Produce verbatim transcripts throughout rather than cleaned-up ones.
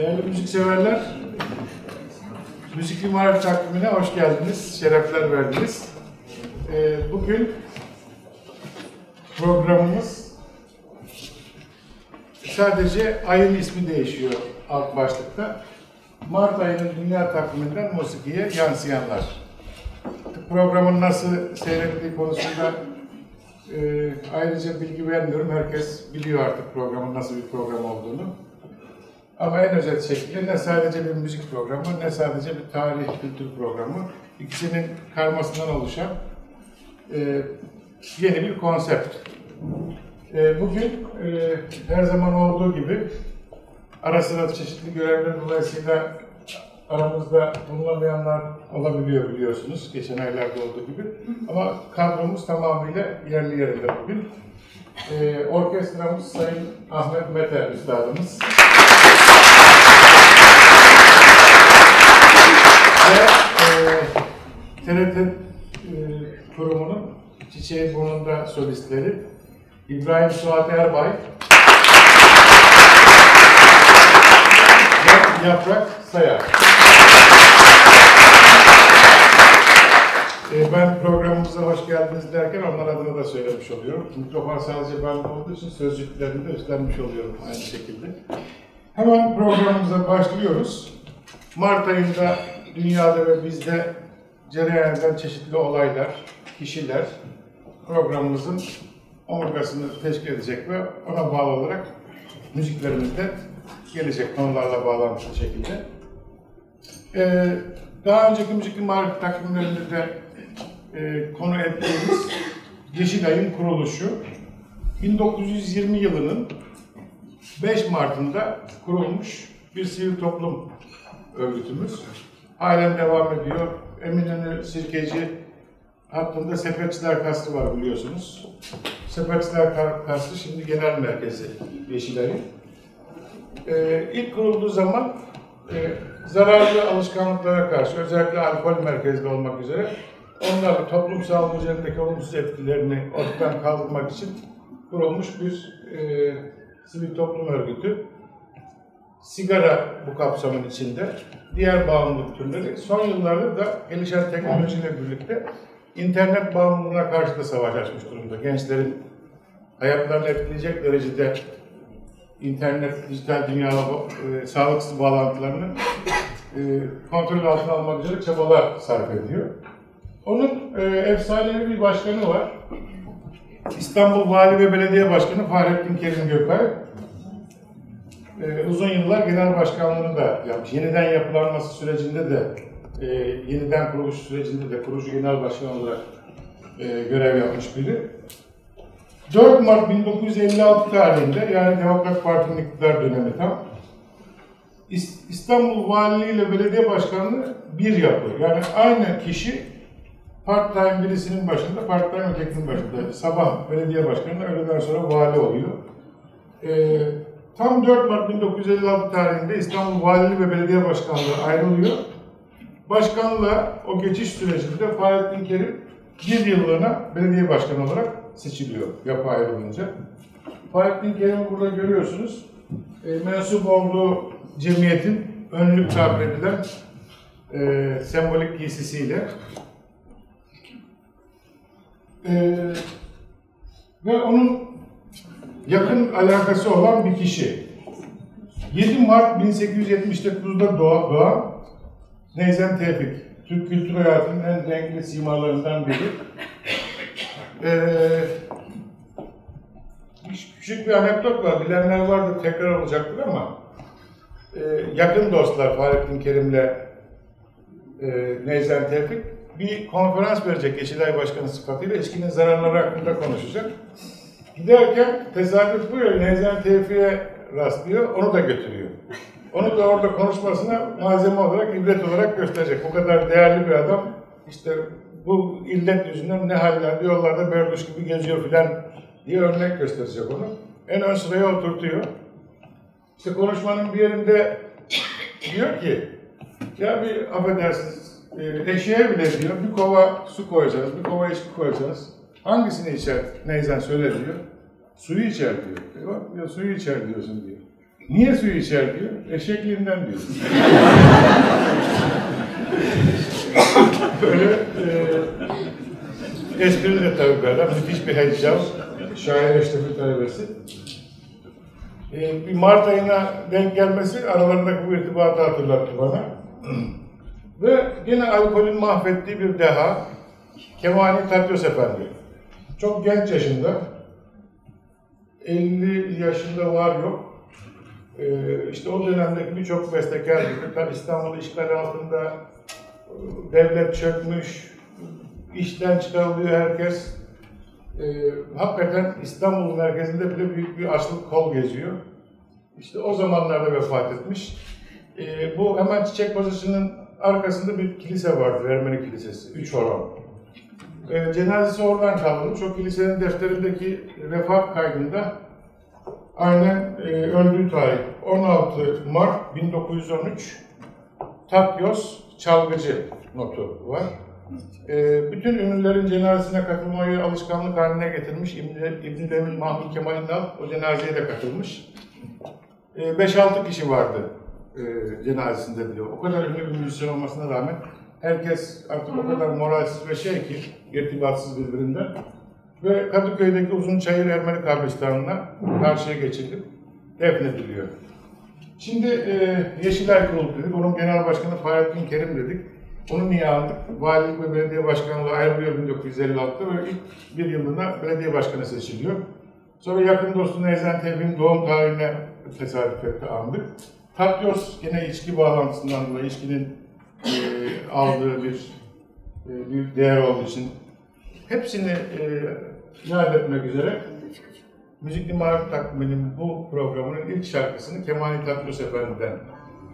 Değerli müzikseverler, Müzikli Marif takvimine hoş geldiniz, şerefler verdiniz. Ee, bugün programımız sadece ayın ismi değişiyor alt başlıkta. Mart ayının dünya takviminden musikiye yansıyanlar. Programın nasıl seyrettiği konusunda e, ayrıca bilgi vermiyorum. Herkes biliyor artık programın nasıl bir program olduğunu. Ama en özet şekilde ne sadece bir müzik programı, ne sadece bir tarih, kültür programı, ikisinin karmasından oluşan e, yeni bir konsept. E, bugün e, her zaman olduğu gibi ara sıra çeşitli görevler dolayısıyla aramızda bulunamayanlar olabiliyor biliyorsunuz, geçen aylarda olduğu gibi. Ama kadromuz tamamıyla yerli yerinde bugün. E, orkestramız Sayın Ahmet Mete Üstadımız. Ve e, T R T e, kurumunun Çiçeği Burnu'nda solistleri İbrahim Suat Erbay ve Yaprak Sayar. E, ben programımıza hoş geldiniz derken onlar adına da söylemiş oluyorum. Mikrofon sadece ben olduğu için sözcüklerini de üstlenmiş oluyorum aynı şekilde. Hemen programımıza başlıyoruz. Mart ayında dünyada ve bizde cereyan eden çeşitli olaylar, kişiler programımızın omurgasını teşkil edecek ve ona bağlı olarak müziklerimiz de gelecek konularla bağlantılı şekilde. Ee, daha önceki Müzikli Marif takvimlerinde de e, konu ettiğimiz Yeşilay'ın kuruluşu bin dokuz yüz yirmi yılının beş Mart'ında kurulmuş bir sivil toplum örgütümüz. Halen devam ediyor. Eminönü Sirkeci hattında Sepetçiler Kastı var biliyorsunuz. Sepetçiler Kastı şimdi genel merkezi Yeşilay'ın. Ee, ilk kurulduğu zaman e, zararlı alışkanlıklara karşı özellikle alkol merkezli olmak üzere onların toplumsal üzerindeki olumsuz etkilerini ortadan kaldırmak için kurulmuş bir e, sivil toplum örgütü. Sigara bu kapsamın içinde, diğer bağımlılık türleri. Son yıllarda da gelişen teknolojiyle birlikte internet bağımlılığına karşı da savaş açmış durumda. Gençlerin hayatlarını etkileyecek derecede internet, dijital dünyayla e, sağlıksız bağlantılarını e, kontrol altına almak üzere çabalar sarf ediyor. Onun e, efsanevi bir başkanı var. İstanbul Vali ve Belediye Başkanı Fahrettin Kerim Gökay. Ee, uzun yıllar genel başkanlığını da yapmış. Yeniden yapılanması sürecinde de, e, yeniden kuruluş sürecinde de kurucu genel başkan olarak e, görev yapmış biri. dört Mart bin dokuz yüz elli altı tarihinde, yani Demokrat Parti'nin iktidar dönemi tam, İstanbul Valiliği ile Belediye Başkanlığı bir yapıyor. Yani aynı kişi part-time birisinin başında, part-time ötekinin başında. Sabah belediye başkanı, öğleden sonra vali oluyor. Ee, Tam dört Mart bin dokuz yüz elli altı tarihinde İstanbul Valiliği ve Belediye Başkanlığı ayrılıyor. Başkanlığa o geçiş sürecinde Fahrettin Kerim bir yıllığına belediye başkanı olarak seçiliyor yapı ayrılınca. Fahrettin Kerim'i burada görüyorsunuz. E, mensup olduğu cemiyetin önlük tabir edilen e, sembolik giysisiyle. E, ve onun yakın alakası olan bir kişi. yedi Mart bin sekiz yüz yetmiş dokuz'da doğan doğa, Neyzen Tevfik, Türk kültür hayatının en renkli simalarından biri. Ee, küçük bir anekdot var, bilenler vardır, tekrar olacaktır ama e, yakın dostlar Fahrettin Kerim'le e, Neyzen Tevfik bir konferans verecek Yeşilay Başkanı sıfatıyla, içkinin zararları hakkında konuşacak. Giderken tesadüf buyuruyor, Neyzen Tevfik'e rastlıyor, onu da götürüyor. Onu da orada konuşmasına malzeme olarak, ibret olarak gösterecek. O kadar değerli bir adam, işte bu illet yüzünden ne hallerde, yollarda berduş gibi geziyor filan diye örnek gösterecek onu. En ön sıraya oturtuyor. İşte konuşmanın bir yerinde diyor ki, ya bir affedersiniz, eşeğe bile diyor, bir kova su koyacağız, bir kova içki koyacağız. Hangisini içer? Neyzen söyle diyor. Suyu içer diyor. E bak ya, suyu içer diyorsun diyor. Niye suyu içer diyor? Eşekliğinden diyor. Böyle e, esprili de tabii böyle. Müthiş bir heyecan. Şair Eştefi talebesi. E, bir Mart ayına denk gelmesi aralarındaki bu irtibatı hatırlattı bana. Ve yine alkolün mahvettiği bir deha Kemani Tatyos Efendi. Çok genç yaşında. elli yaşında var yok. Ee, işte o dönemdeki birçok bestekar, İstanbul işgal altında, devlet çökmüş, işten çıkarılıyor herkes. Ee, hakikaten İstanbul'un merkezinde bile büyük bir açlık kol geziyor. İşte o zamanlarda vefat etmiş. Ee, bu hemen Çiçek Pazarı'nın arkasında bir kilise vardı, Ermeni Kilisesi, Üç Horon. Ee, cenazesi oradan kaldırmış. O kilisenin defterindeki vefat kaydında aynen e, öldüğü tarih on altı Mart bin dokuz yüz on üç Tatyos çalgıcı notu var. E, bütün ünlülerin cenazesine katılmayı alışkanlık haline getirmiş. İbn-i Demir Mahmut Kemal İnal o cenazeye de katılmış. beş altı kişi vardı e, cenazesinde diyor. O kadar ünlü bir müzisyen olmasına rağmen herkes artık o kadar moralsiz ve şey ki, irtibatsız birbirinden. Ve Kadıköy'deki Uzunçayır Ermeni Kabristanı'na karşıya geçilip defnediliyor. Şimdi e, Yeşilay Kurulu dedik, onun genel başkanı Fahrettin Kerim dedik. Onu niye aldık? Valilik ve belediye başkanlığı ayrılıyor bin dokuz yüz elli altıda ve ilk bir yılında belediye başkanı seçiliyor. Sonra yakın dostu Neyzen Tevfik'in doğum tarihine tesadüf etti, andık. Tatyos yine içki bağlantısından dolayı içkinin e, aldığı bir, e, bir değer olduğu için hepsini yad e, etmek üzere Müzikli Marif Takvimi'nin bu programının ilk şarkısını Kemani Tatyos Efendi'den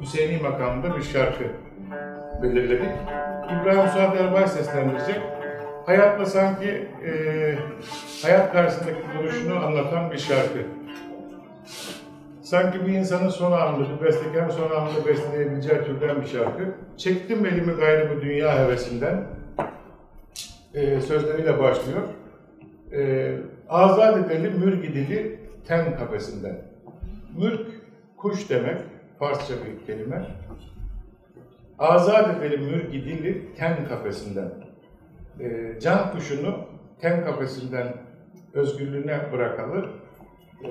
Hüseyin'i makamında bir şarkı belirledik. İbrahim Suat Erbay seslendirecek. Hayatla sanki e, hayat karşısındaki duruşunu anlatan bir şarkı. Sanki bir insanın son anında, bir bestekârın son anında besleyebileceği türden bir şarkı. Çektim elimi gayrı bu dünya hevesinden. Ee, sözleriyle başlıyor. Ee, azad edelim mürgi dili ten kafesinden. Mürk, kuş demek, Farsça bir kelime. Azad edelim mürgi dili ten kafesinden. Ee, can kuşunu ten kafesinden özgürlüğüne bırakalım ee,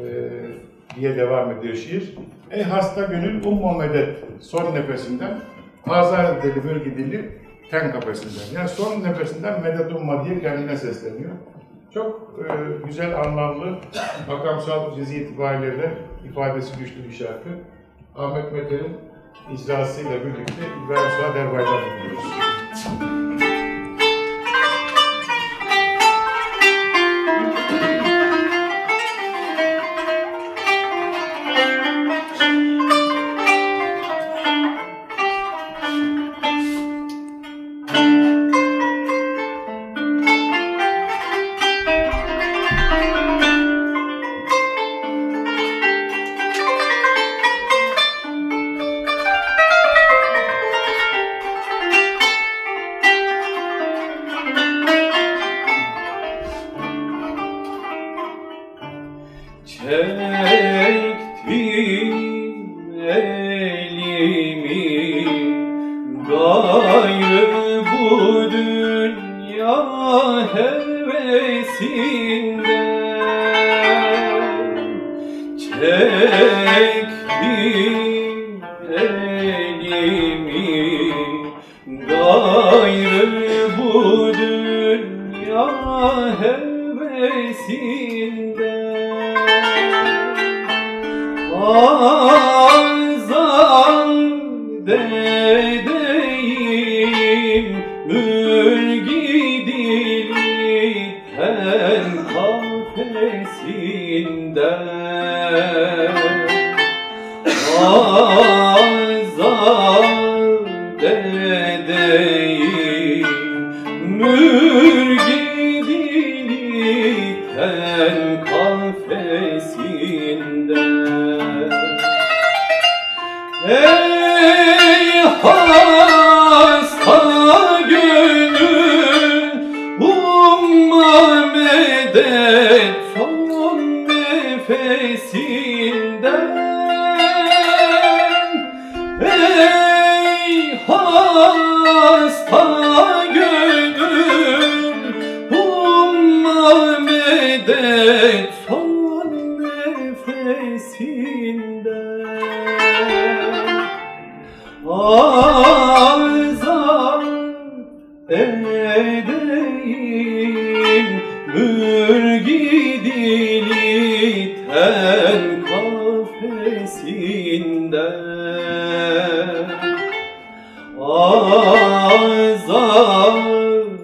diye devam ediyor şiir. Ey hasta gönül umma medet son nefesinden. Azad edelim mürgi dili ten kafesinden. Yani son nefesinden medet umma diye kendine sesleniyor. Çok e, güzel, anlamlı, makamsal cezi itibariyle de ifadesi güçlü bir şarkı. Ahmet Mete'nin icrasıyla birlikte İbrahim Suat Erbay'dan dinliyoruz. Hey, ho! hasta gönlüm, umma medet son nefesinde. Arza edeyim mürgidini ten kafesinde. Azad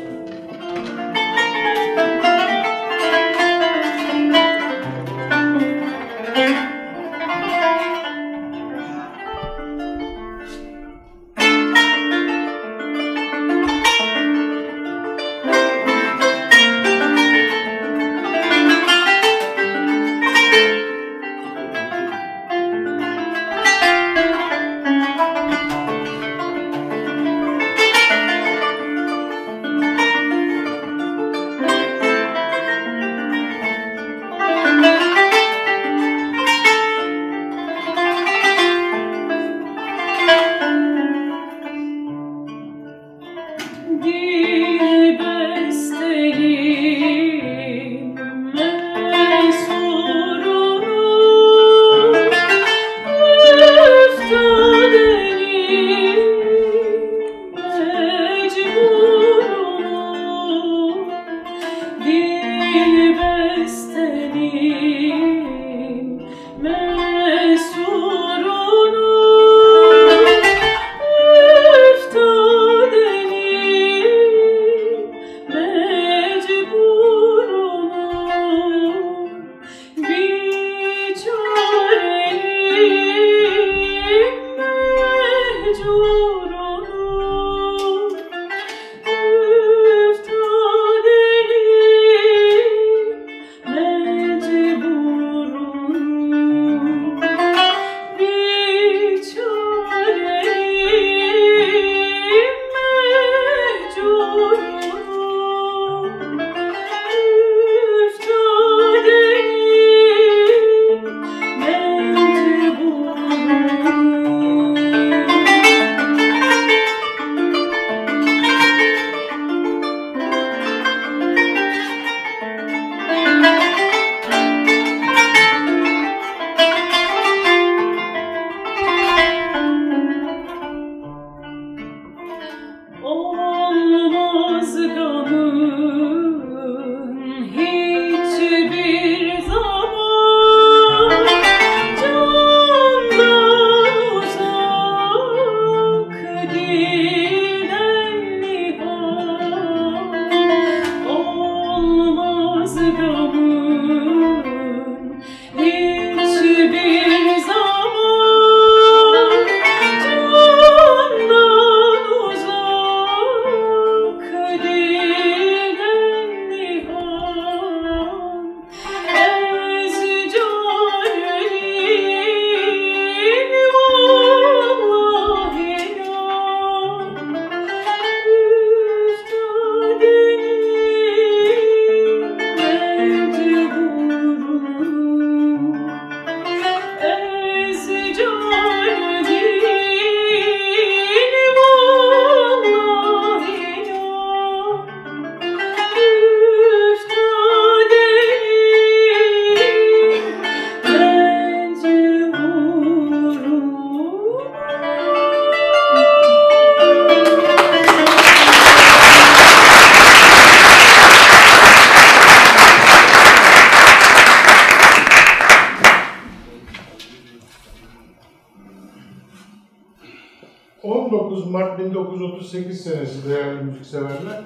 on dokuz Mart bin dokuz yüz otuz sekiz senesi değerli müzikseverler,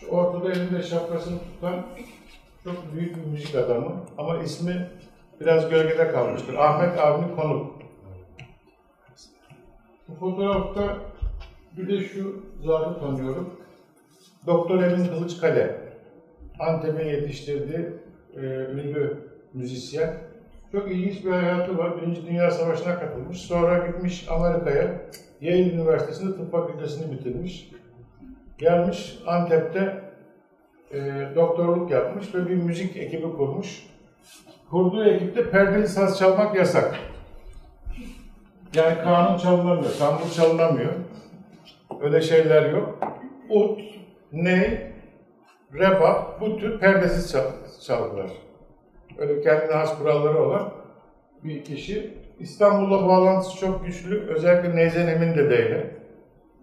şu ortada elinde şapkasını tutan çok büyük bir müzik adamı ama ismi biraz gölgede kalmıştır. Ahmed Avni Konuk. Bu fotoğrafta bir de şu zatı tanıyorum. Doktor Emin Kılıç Kale, Antep'e yetiştirdiği e, ünlü müzisyen. Çok ilginç bir hayatı var. Birinci Dünya Savaşı'na katılmış. Sonra gitmiş Amerika'ya. Yale Üniversitesi'nde tıp fakültesini bitirmiş. Gelmiş Antep'te e, doktorluk yapmış ve bir müzik ekibi kurmuş. Kurduğu ekipte perdeli saz çalmak yasak. Yani kanun çalınamıyor, tambur çalınamıyor. Öyle şeyler yok. Ut, ney, rebap bu tür perdesiz çalgılar. öyle kendine has kuralları olan bir kişi. İstanbul'la bağlantısı çok güçlü. Özellikle Neyzen Emin dedeyle.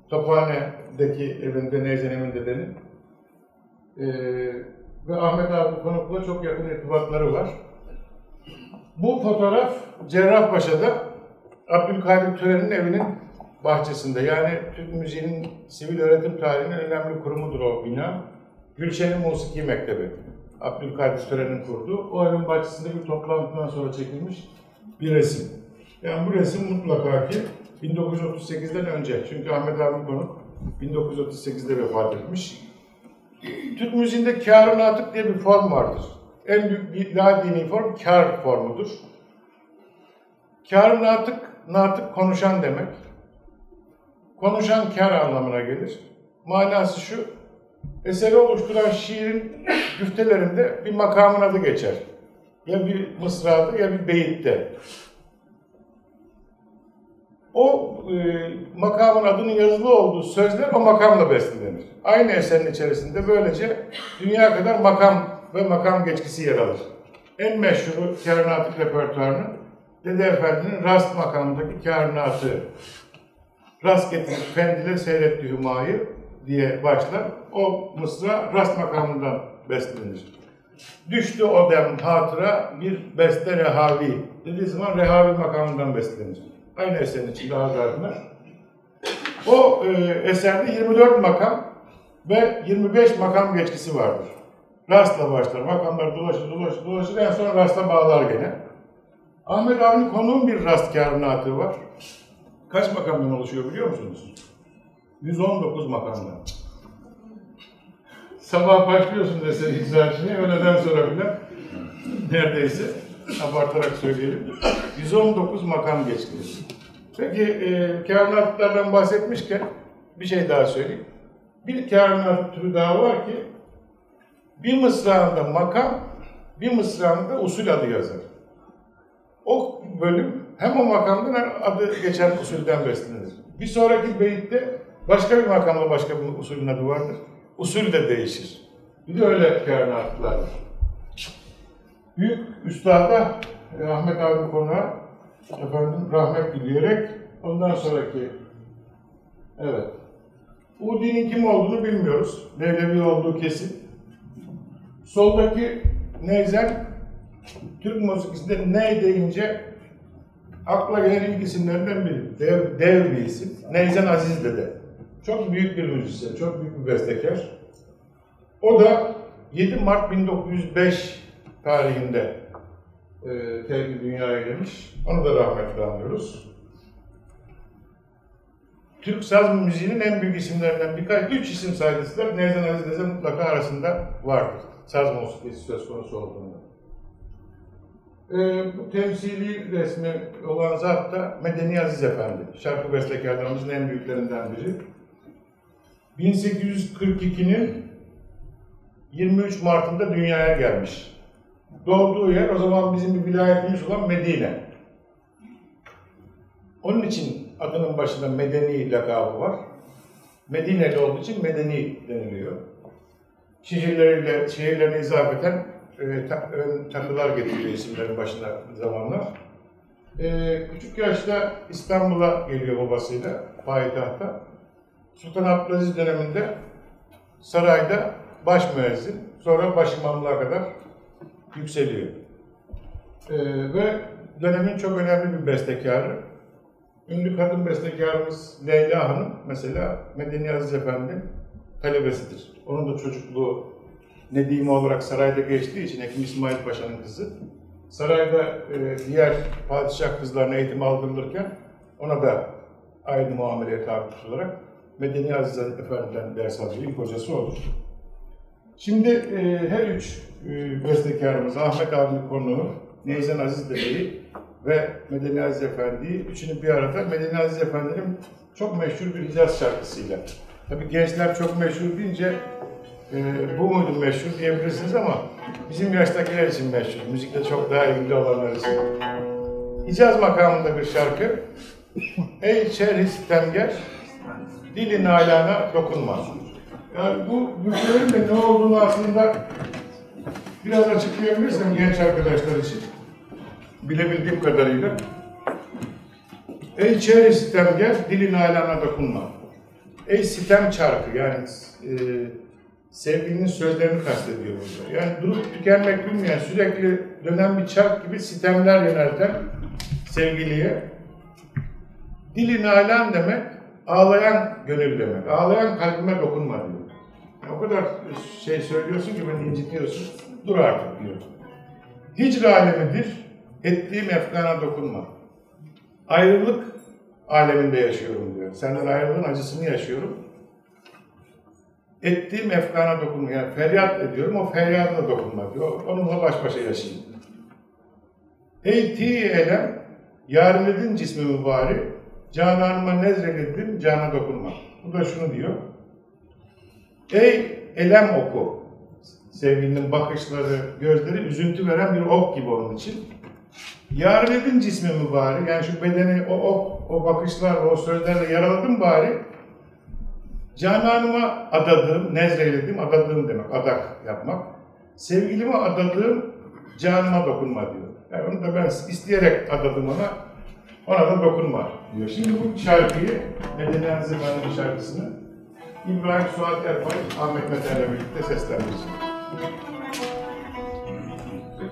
Tophane'deki evinde Neyzen Emin dedenin. Ee, ve Ahmet Avni Konuk'la çok yakın irtibatları var. Bu fotoğraf Cerrahpaşa'da Abdülkadir Tören'in evinin bahçesinde. Yani Türk müziğinin sivil öğretim tarihinin önemli kurumudur o bina. Gülşen'in Musiki Mektebi. Abdülkadir Tören'in kurduğu. O evin bahçesinde bir toplantıdan sonra çekilmiş bir resim. Yani bu resim mutlaka ki bin dokuz yüz otuz sekizden önce. Çünkü Ahmet Avni Konuk bin dokuz yüz otuz sekizde vefat etmiş. Türk müziğinde kâr-ı natık diye bir form vardır. En büyük bir daha dini form kâr formudur. Kâr-ı natık, natık konuşan demek. Konuşan kâr anlamına gelir. Manası şu, eseri oluşturan şiirin güftelerinde bir makamın adı geçer. Ya bir mısrada ya bir beyitte. O e, makamın adının yazılı olduğu sözler o makamla beslenir. Aynı eserin içerisinde böylece dünya kadar makam ve makam geçkisi yer alır. En meşhuru kâr-ı natık repertuarının Dede Efendi'nin Rast makamındaki kâr-ı natığı. Rast getirip pendile seyretti Hümayı diye başlar. O mısra Rast makamından beslenir. Düştü o dem hatıra bir beste rehavi dediği zaman rehavi makamından beslenir. Aynı eserin içinde ağırlarına. O e, eserde yirmi dört makam ve yirmi beş makam geçkisi vardır. Rastla başlar. Makamlar dolaşır, dolaşır, dolaşır. En son rastla bağlar gene. Ahmet Avni Konuk'un bir rast kâr-ı natığı var. Kaç makamdan oluşuyor biliyor musunuz? yüz on dokuz makamdan. Sabah başlıyorsun desene izahçine, öğleden sonra bile neredeyse abartarak söyleyelim. yüz on dokuz makam geçkisi. Peki e, kâr-ı natıklardan bahsetmişken bir şey daha söyleyeyim. Bir kâr-ı natık türü daha var ki bir mısrağında makam, bir mısrağında usul adı yazar. O bölüm hem o makamdan hem adı geçen usulden beslenir. Bir sonraki beyitte başka bir makamla başka bir usulün adı vardır. Usul de değişir. Bir de öyle kâr-ı natıklardır. Büyük üstada Ahmet Avni Konuk'a efendim rahmet dileyerek ondan sonraki evet. Udi'nin kim olduğunu bilmiyoruz. Devlevi olduğu kesin. Soldaki Neyzen, Türk müzikisinde ney deyince akla gelen ilk isimlerinden biri. Dev, dev bir isim. Neyzen Aziz Dede. Çok büyük bir müzisyen, çok büyük bir bestekar. O da yedi Mart bin dokuz yüz beş tarihinde e, terk dünyaya gelmiş. Onu da rahmetle anıyoruz. Türk saz müziğinin en büyük isimlerinden birkaç, üç isim sayılırsa Neyzen Aziz Dede mutlaka arasında vardır. Saz musikisi söz konusu olduğunda. E, bu temsili resmi olan zat da Medeni Aziz Efendi. Şarkı bestekarlarımızın en büyüklerinden biri. bin sekiz yüz kırk ikinin yirmi üç Mart'ında dünyaya gelmiş. Doğduğu yer o zaman bizim bir vilayetimiz olan Medine. Onun için adının başında Medeni lakabı var. Medine'li olduğu için Medeni deniliyor. Şehirleriyle, şehirlerine izafeten e, ta, ön takılar getiriyor isimlerin başına zamanlar. E, küçük yaşta İstanbul'a geliyor babasıyla, payitahta. Sultan Abdülaziz döneminde sarayda baş müezzin, sonra baş imamlığa kadar yükseliyor. E, ve dönemin çok önemli bir bestekarı. Ünlü kadın bestekarımız Leyla Hanım, mesela Medeni Aziz Efendi talebesidir. Onun da çocukluğu Nedime olarak sarayda geçtiği için Hekim İsmail Paşa'nın kızı. Sarayda e, diğer padişah kızlarına eğitim aldırılırken ona da aynı muameleye tabi tutularak Medeni Aziz Efendi'den ders alıyor. İlk hocası olur. Şimdi e, her üç e, bestekarımız Ahmet Avni Konuk'u, Neyzen Aziz Dede'yi ve Medeni Aziz Efendi'yi üçünü bir arada Medeni Aziz Efendi'nin çok meşhur bir Hicaz şarkısıyla. Tabii gençler çok meşhur deyince e, bu muydu meşhur diyebilirsiniz ama bizim yaştakiler için meşhur. Müzikle çok daha ilgili olanlar için. Hicaz makamında bir şarkı. Ey şerh-i sitemger, dili nalana dokunma. Yani bu müziğin de ne olduğunu aslında Biraz açıklayabilirsem genç arkadaşlar için, bilebildiğim kadarıyla. Ey çeri sitemgâr, dilin alana dokunma. Ey sitem çarkı, yani e, sevgilinin sözlerini kastediyor burada. Yani durup tükenmek bilmeyen, sürekli dönen bir çark gibi sitemler yönelten sevgiliye. Dilin alan demek, ağlayan gönül demek. Ağlayan kalbime dokunma diyor. Yani o kadar şey söylüyorsun ki beni incitiyorsun. Dur artık diyor. Hicr alemidir, ettiğim efkana dokunma. Ayrılık aleminde yaşıyorum diyor. Senden ayrılığın acısını yaşıyorum. Ettiğim efkana dokunma. Yani feryat ediyorum, o feryadına dokunma diyor. Onunla baş başa yaşayayım. Ey ti elem, yarın edin cismi mübari, cananıma nezreledin, cana dokunma. Bu da şunu diyor. Ey elem oku. Sevgilinin bakışları, gözleri üzüntü veren bir ok gibi onun için. Yarın edin cismimi bari, yani şu bedeni o ok, o bakışlarla, o sözlerle yaraladım bari. Cananıma adadığım, nezreledim, adadığım demek, adak yapmak. Sevgilime adadığım, canıma dokunma diyor. Yani onu da ben isteyerek adadım ona, ona da dokunma diyor. Şimdi bu şarkıyı, Medeni Zıvan'ın şarkısını İbrahim Suat Erbay, Ahmet Mete ile birlikte seslendireceğim. Dokunma, canım.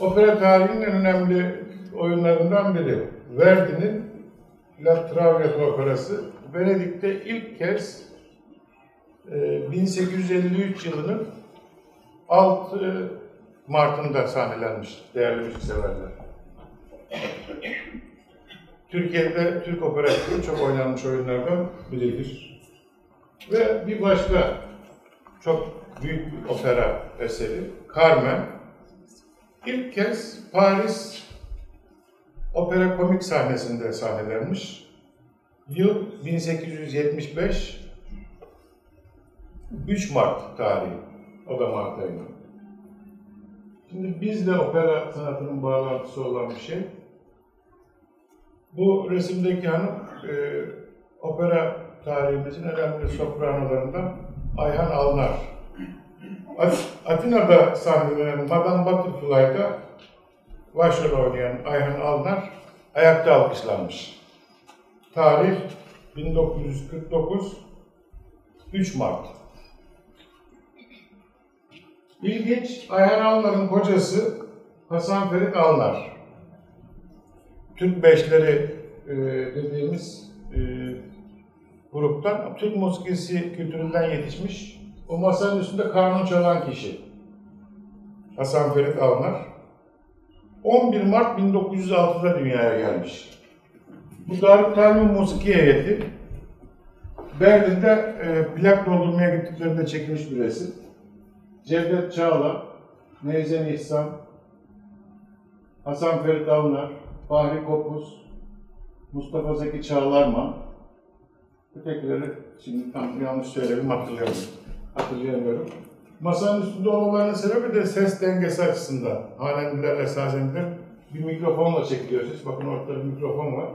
Opera tarihinin en önemli oyunlarından biri. Verdi'nin La Traviata operası Venedik'te ilk kez bin sekiz yüz elli üç yılının altı Mart'ında sahnelenmiş değerli müzikseverler. Türkiye'de Türk operası çok oynanmış oyunlardan biridir. Ve bir başka çok büyük bir opera eseri Carmen. İlk kez Paris opera komik sahnesinde sahnelenmiş. Yıl bin sekiz yüz yetmiş beş, üç Mart tarihi, o da Mart ayında. Şimdi bizle opera sanatının bağlantısı olan bir şey. Bu resimdeki hanım, e, opera tarihimizin önemli sopranolarından Ayhan Alnarr. Atina'da sahnelenen Madame Butterfly'da başrol oynayan Ayhan Alnar ayakta alkışlanmış. Tarih bin dokuz yüz kırk dokuz, üç Mart. İlginç, Ayhan Alnar'ın kocası Hasan Ferit Alnar. Türk Beşleri e, dediğimiz e, gruptan, Türk musikisi kültüründen yetişmiş. O masanın üstünde kanun çalan kişi Hasan Ferit Alnar. on bir Mart bin dokuz yüz altıda dünyaya gelmiş. Bu Darülfünun Musiki Heyeti Berlin'de e, plak doldurmaya gittiklerinde çekilmiş bir resim. Cevdet Çağla, Neyzen İhsan, Hasan Ferit Alnar, Fahri Kopuz, Mustafa Zeki Çağlarman. Ötekileri şimdi tam yanlış söyleyelim, hatırlayalım. Hatırlayamıyorum. Masanın üstünde olmalarının sebebi de ses dengesi açısından. Hanendiler, esazendiler bir mikrofonla çekiliyor ses. Bakın ortada bir mikrofon var.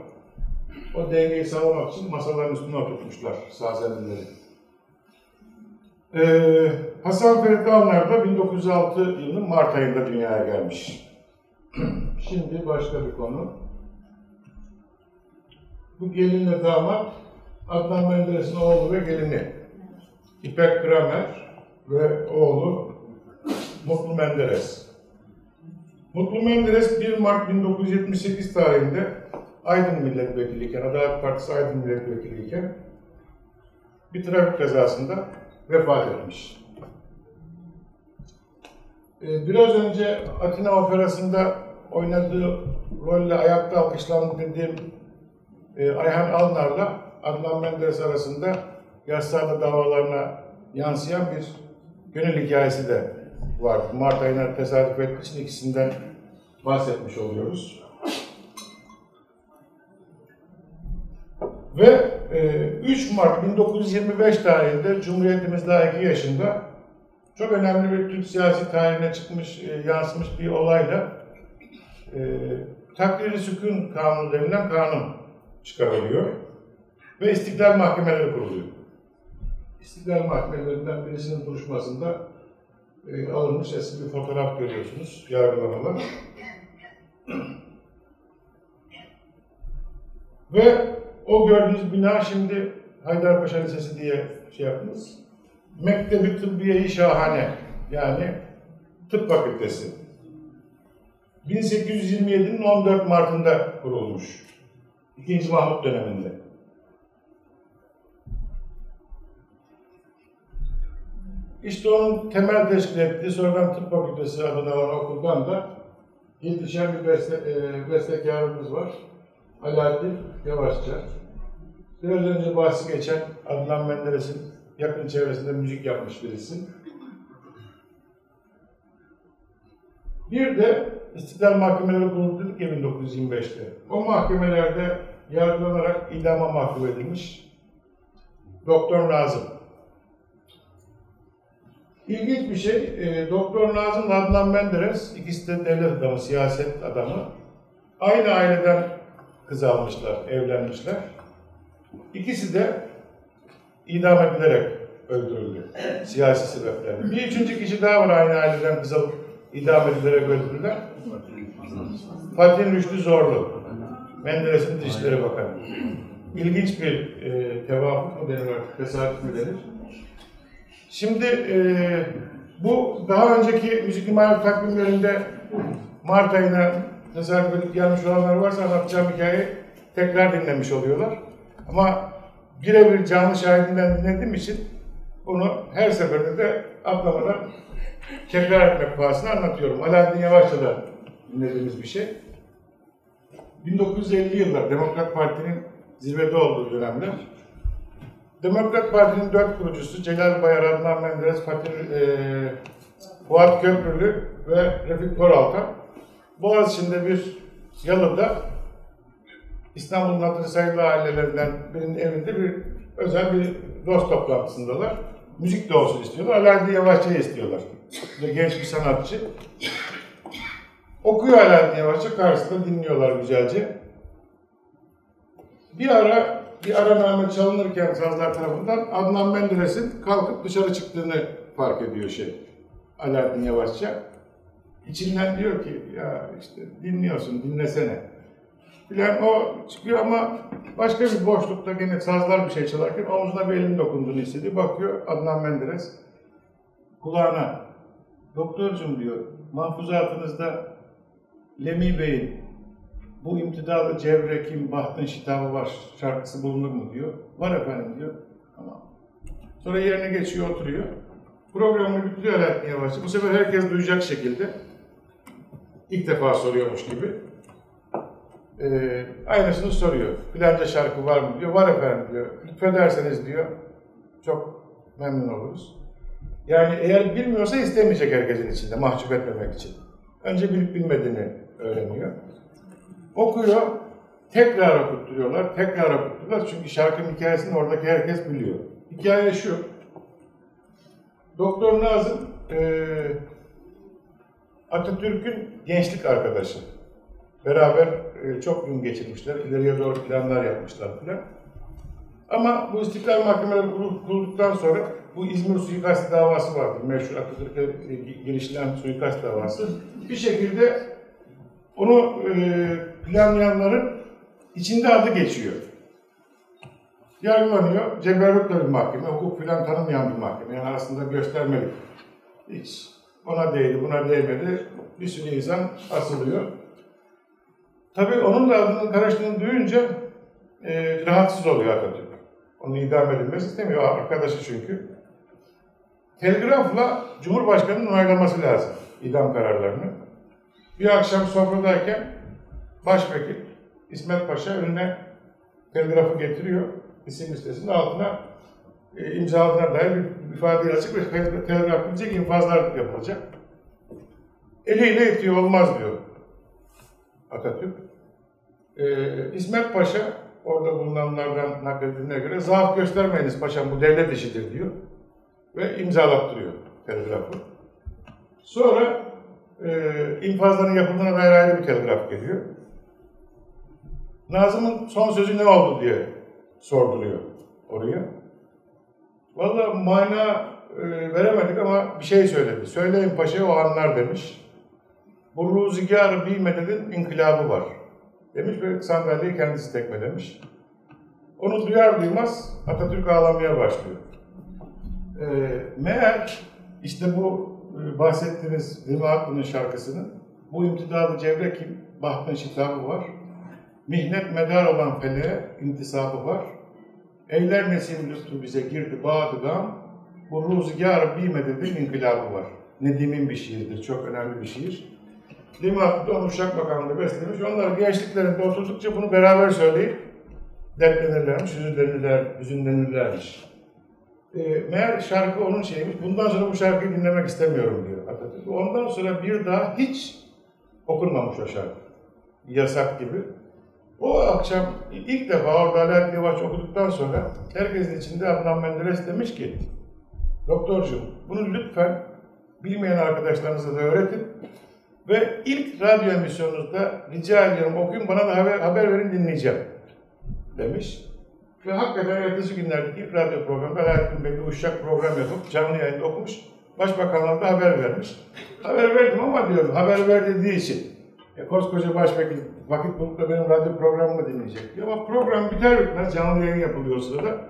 O dengeyi sağlamak için masaların üstüne oturtmuşlar sazendileri. Ee, Hasan Ferit Alnar da bin dokuz yüz altı yılının Mart ayında dünyaya gelmiş. Şimdi başka bir konu. Bu gelinle damat Adnan Menderes'in oğlu ve gelini. İpek Kramer ve oğlu Mutlu Menderes. Mutlu Menderes bir Mart bin dokuz yüz yetmiş sekiz tarihinde Aydın milletvekiliyken, Adalet Partisi Aydın milletvekiliyken bir trafik kazasında vefat etmiş. Biraz önce Atina Operası'nda oynadığı rolle ayakta alkışlandı dediğim Ayhan Alnar'la Adnan Menderes arasında Yaslarda davalarına yansıyan bir gönül hikayesi de var. Mart ayına tesadüf ettiği için ikisinden bahsetmiş oluyoruz. Ve e, üç Mart bin dokuz yüz yirmi beş tarihinde Cumhuriyetimiz daha iki yaşında çok önemli bir Türk siyasi tarihine çıkmış, e, yansımış bir olayla e, Takrir-i Sükun Kanunu denilen kanun çıkarılıyor ve İstiklal Mahkemeleri kuruluyor. İstiklal Mahkemelerinden birisinin duruşmasında e, alınmış eski bir fotoğraf görüyorsunuz, yargılananlar. Ve o gördüğünüz bina şimdi Haydarpaşa Lisesi diye şey yaptınız. Mektebi Tıbbiye-i Şahane, yani tıp fakültesi. bin sekiz yüz yirmi yedi'nin on dört Mart'ında kurulmuş. İkinci Mahmut döneminde. İşte onun temel teşkil ettiği, sonradan tıp fakültesi adını alan okuldan da yetişen bir beste, e, bestekarımız var. Alaaddin Yavaşça. Biraz önce bahsi geçen Adnan Menderes'in yakın çevresinde müzik yapmış birisi. Bir de İstiklal Mahkemeleri kuruldu dedik ya bin dokuz yüz yirmi beş'te. O mahkemelerde yargılanarak idama mahkum edilmiş Doktor Nazım. İlginç bir şey, e, Doktor Nazım ile Adnan Menderes, ikisi de devlet adamı, siyaset adamı. Aynı aileden kız almışlar, evlenmişler. İkisi de idam edilerek öldürüldü, siyasi sebeplerle. Bir üçüncü kişi daha var aynı aileden kız alıp idam edilerek öldürüldüler. Fatih Rüştü Zorlu, Menderes'in Dışişleri Bakanı. İlginç bir e, tevafuk mu denir, tesadüf mü denir? Şimdi e, bu daha önceki müzik imalat takvimlerinde Mart ayına tesadüf gelmiş olanlar varsa anlatacağım hikayeyi tekrar dinlemiş oluyorlar. Ama birebir canlı şahidinden dinlediğim için bunu her seferinde de atlamadan tekrar etmek pahasına anlatıyorum. Alaaddin Yavaşça da dinlediğimiz bir şey. bin dokuz yüz elli yıllar Demokrat Parti'nin zirvede olduğu dönemler. Demokrat Parti'nin dört kurucusu Celal Bayar, Adnan Menderes, Fatih, e, Fuat Köprülü ve Refik Koraltan Boğaziçi'nde bir yalıda İstanbul'un hatırı sayılı ailelerinden birinin evinde bir özel bir dost toplantısındalar. Müzik de olsun istiyorlar, Alaaddin Yavaşça'yı istiyorlar. Burada genç bir sanatçı. Okuyor Alaaddin Yavaşça, karşısında dinliyorlar güzelce. Bir ara, bir araname çalınırken sazlar tarafından Adnan Menderes'in kalkıp dışarı çıktığını fark ediyor şey Alaaddin Yavaşça. İçinden diyor ki, ya işte dinliyorsun, dinlesene. Bilen o çıkıyor ama başka bir boşlukta gene sazlar bir şey çalarken omuzuna bir elin dokunduğunu hissediyor. Bakıyor Adnan Menderes kulağına, doktorcum diyor, mahfuzatınızda Lemi Bey'in bu imtidalı Cevrek'in bahtın şitabı var, şarkısı bulunur mu diyor. Var efendim diyor. Tamam. Sonra yerine geçiyor, oturuyor. Programını bitiriyor Alaaddin Yavaşça. Bu sefer herkes duyacak şekilde. İlk defa soruyormuş gibi. Ee, aynısını soruyor. Bilenca şarkı var mı diyor. Var efendim diyor. Lütfederseniz diyor. Çok memnun oluruz. Yani eğer bilmiyorsa istemeyecek herkesin içinde, mahcup etmemek için. Önce bilip bilmediğini öğreniyor. Okuyor, tekrar okutturuyorlar, tekrar okutturuyorlar çünkü şarkının hikayesini oradaki herkes biliyor. Hikaye şu, Doktor Nazım e, Atatürk'ün gençlik arkadaşı. Beraber e, çok gün geçirmişler, ileriye doğru planlar yapmışlar filan. Ama bu istiklal mahkemeleri kurulduktan sonra bu İzmir suikast davası vardır, meşhur Atatürk'e girişilen suikast davası. Bir şekilde onu e, planlayanların içinde adı geçiyor. Yargılanıyor, ceberrutla bir mahkeme, hukuk filan tanımayan bir mahkeme. Yani aslında göstermelik. Hiç ona değdi, buna değmedi. Bir sürü insan asılıyor. Tabii onun da adının karıştığını duyunca e, rahatsız oluyor Atatürk. Onun idam edilmesi istemiyor, arkadaşı çünkü. Telgrafla Cumhurbaşkanı'nın onaylaması lazım idam kararlarını. Bir akşam sofradayken Başvekil İsmet Paşa önüne telgrafı getiriyor, isim listesinin altına e, imzaladığına dair bir ifadeyle açık ve telgraf gidecek, infazlar yapılacak. Eliyle itiyor, olmaz diyor Atatürk. E, İsmet Paşa, orada bulunanlardan nakledildiğine göre, zaaf göstermeyiniz paşam, bu devlet işidir diyor ve imzalattırıyor telgrafı. Sonra e, infazların yapıldığına dair ayrı bir telgraf geliyor. Nazım'ın son sözü ne oldu diye sorduruyor oraya. Vallahi mana e, veremedik ama bir şey söyledi. Söyleyin paşa o anlar demiş. Bu ruzigar bir mededin inkılabı var demiş ve sandalyeyi kendisi tekmelemiş. Onu duyar duymaz Atatürk ağlamaya başlıyor. E, meğer işte bu e, bahsettiğimiz Rıza Aklı'nın şarkısının bu imtidalı Cevrek'in bahtın şitabı var. Mihnet medar olan feleğe intisabı var. Eyler nesim lütfu bize girdi bağdıgam. Bu rüzgar bilmediğin inkılabı var. Nedim'in bir şiiridir. Çok önemli bir şiir. Limat'ta onu Uşak Bakanlığı beslemiş. Onlar gençliklerinde oturdukça bunu beraber söyleyip dertlenirlermiş, hüzünlenirler, hüzünlenirlermiş. E, meğer şarkı onun şeymiş. Bundan sonra bu şarkıyı dinlemek istemiyorum diyor Atatürk. Ondan sonra bir daha hiç okunmamış o şarkı. Yasak gibi. O akşam ilk defa orada Alaaddin Yavaşça okuduktan sonra herkesin içinde Adnan Menderes demiş ki, doktorcuğum bunu lütfen bilmeyen arkadaşlarınıza da öğretin ve ilk radyo emisyonunuzda rica ediyorum okuyun, bana da haber, haber verin, dinleyeceğim demiş. Ve hakikaten ertesi günlerdeki ilk radyo programında Alaaddin Bey'le uşak program yapıp canlı yayında okumuş, Başbakanlığa da haber vermiş. Haber verdim ama diyorum, haber ver dediği için. E, koskoca başvekil vakit bulup da benim radyo programımı dinleyecek diyor. Ama program biter bitmez canlı yayın yapılıyor o sırada.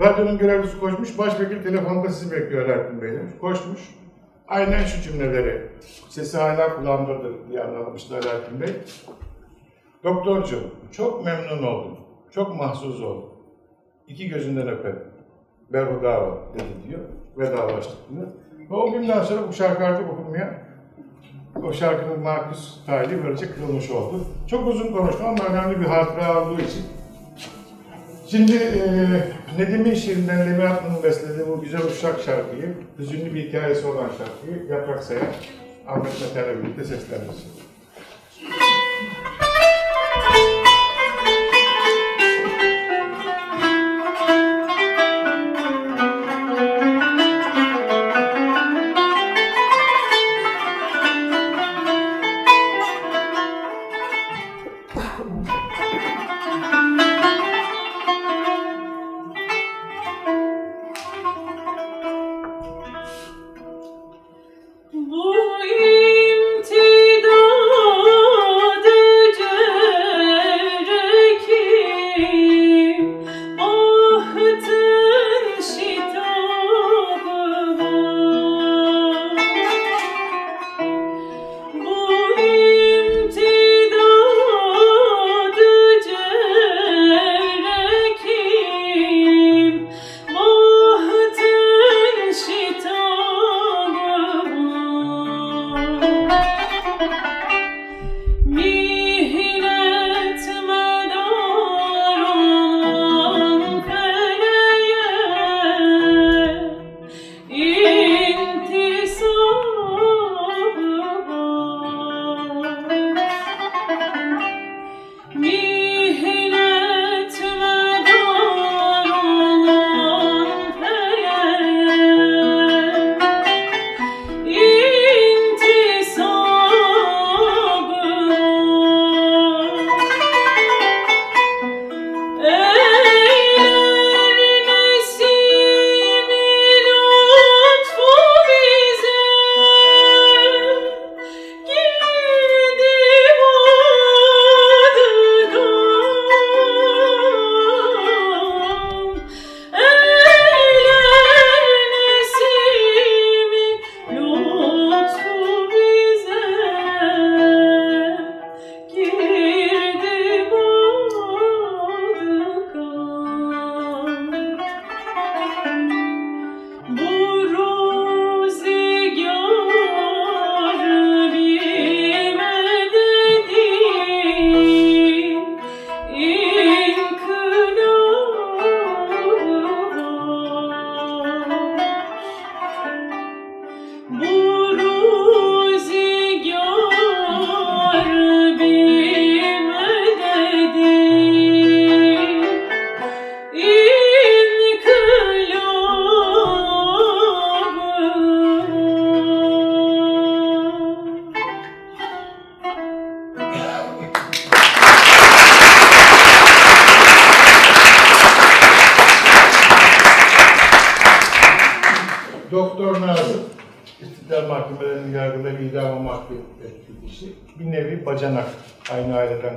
Radyonun görevlisi koşmuş, başvekil telefonda sizi bekliyor Alaaddin Bey demiş. Koşmuş, aynen şu cümleleri, sesi hala kulağımdadır diye anlatmıştı Alaaddin Bey. Doktorcuğum, çok memnun oldum, çok mahzuz oldum. İki gözünden öperim, berhudava dedi diyor, vedalaştık diyor. Ve o günden sonra bu şarkı artık okunmaya, o şarkının makus tali böylece kırılmış oldu. Çok uzun konuştum ama önemli bir hatıra olduğu için. Şimdi e, Nedim'in şiirinden Leviathan'ın beslediği bu güzel uşak şarkıyı, hüzünlü bir hikayesi olan şarkıyı Yaprak Sayar, Ahmet Mete ile birlikte seslendirsin.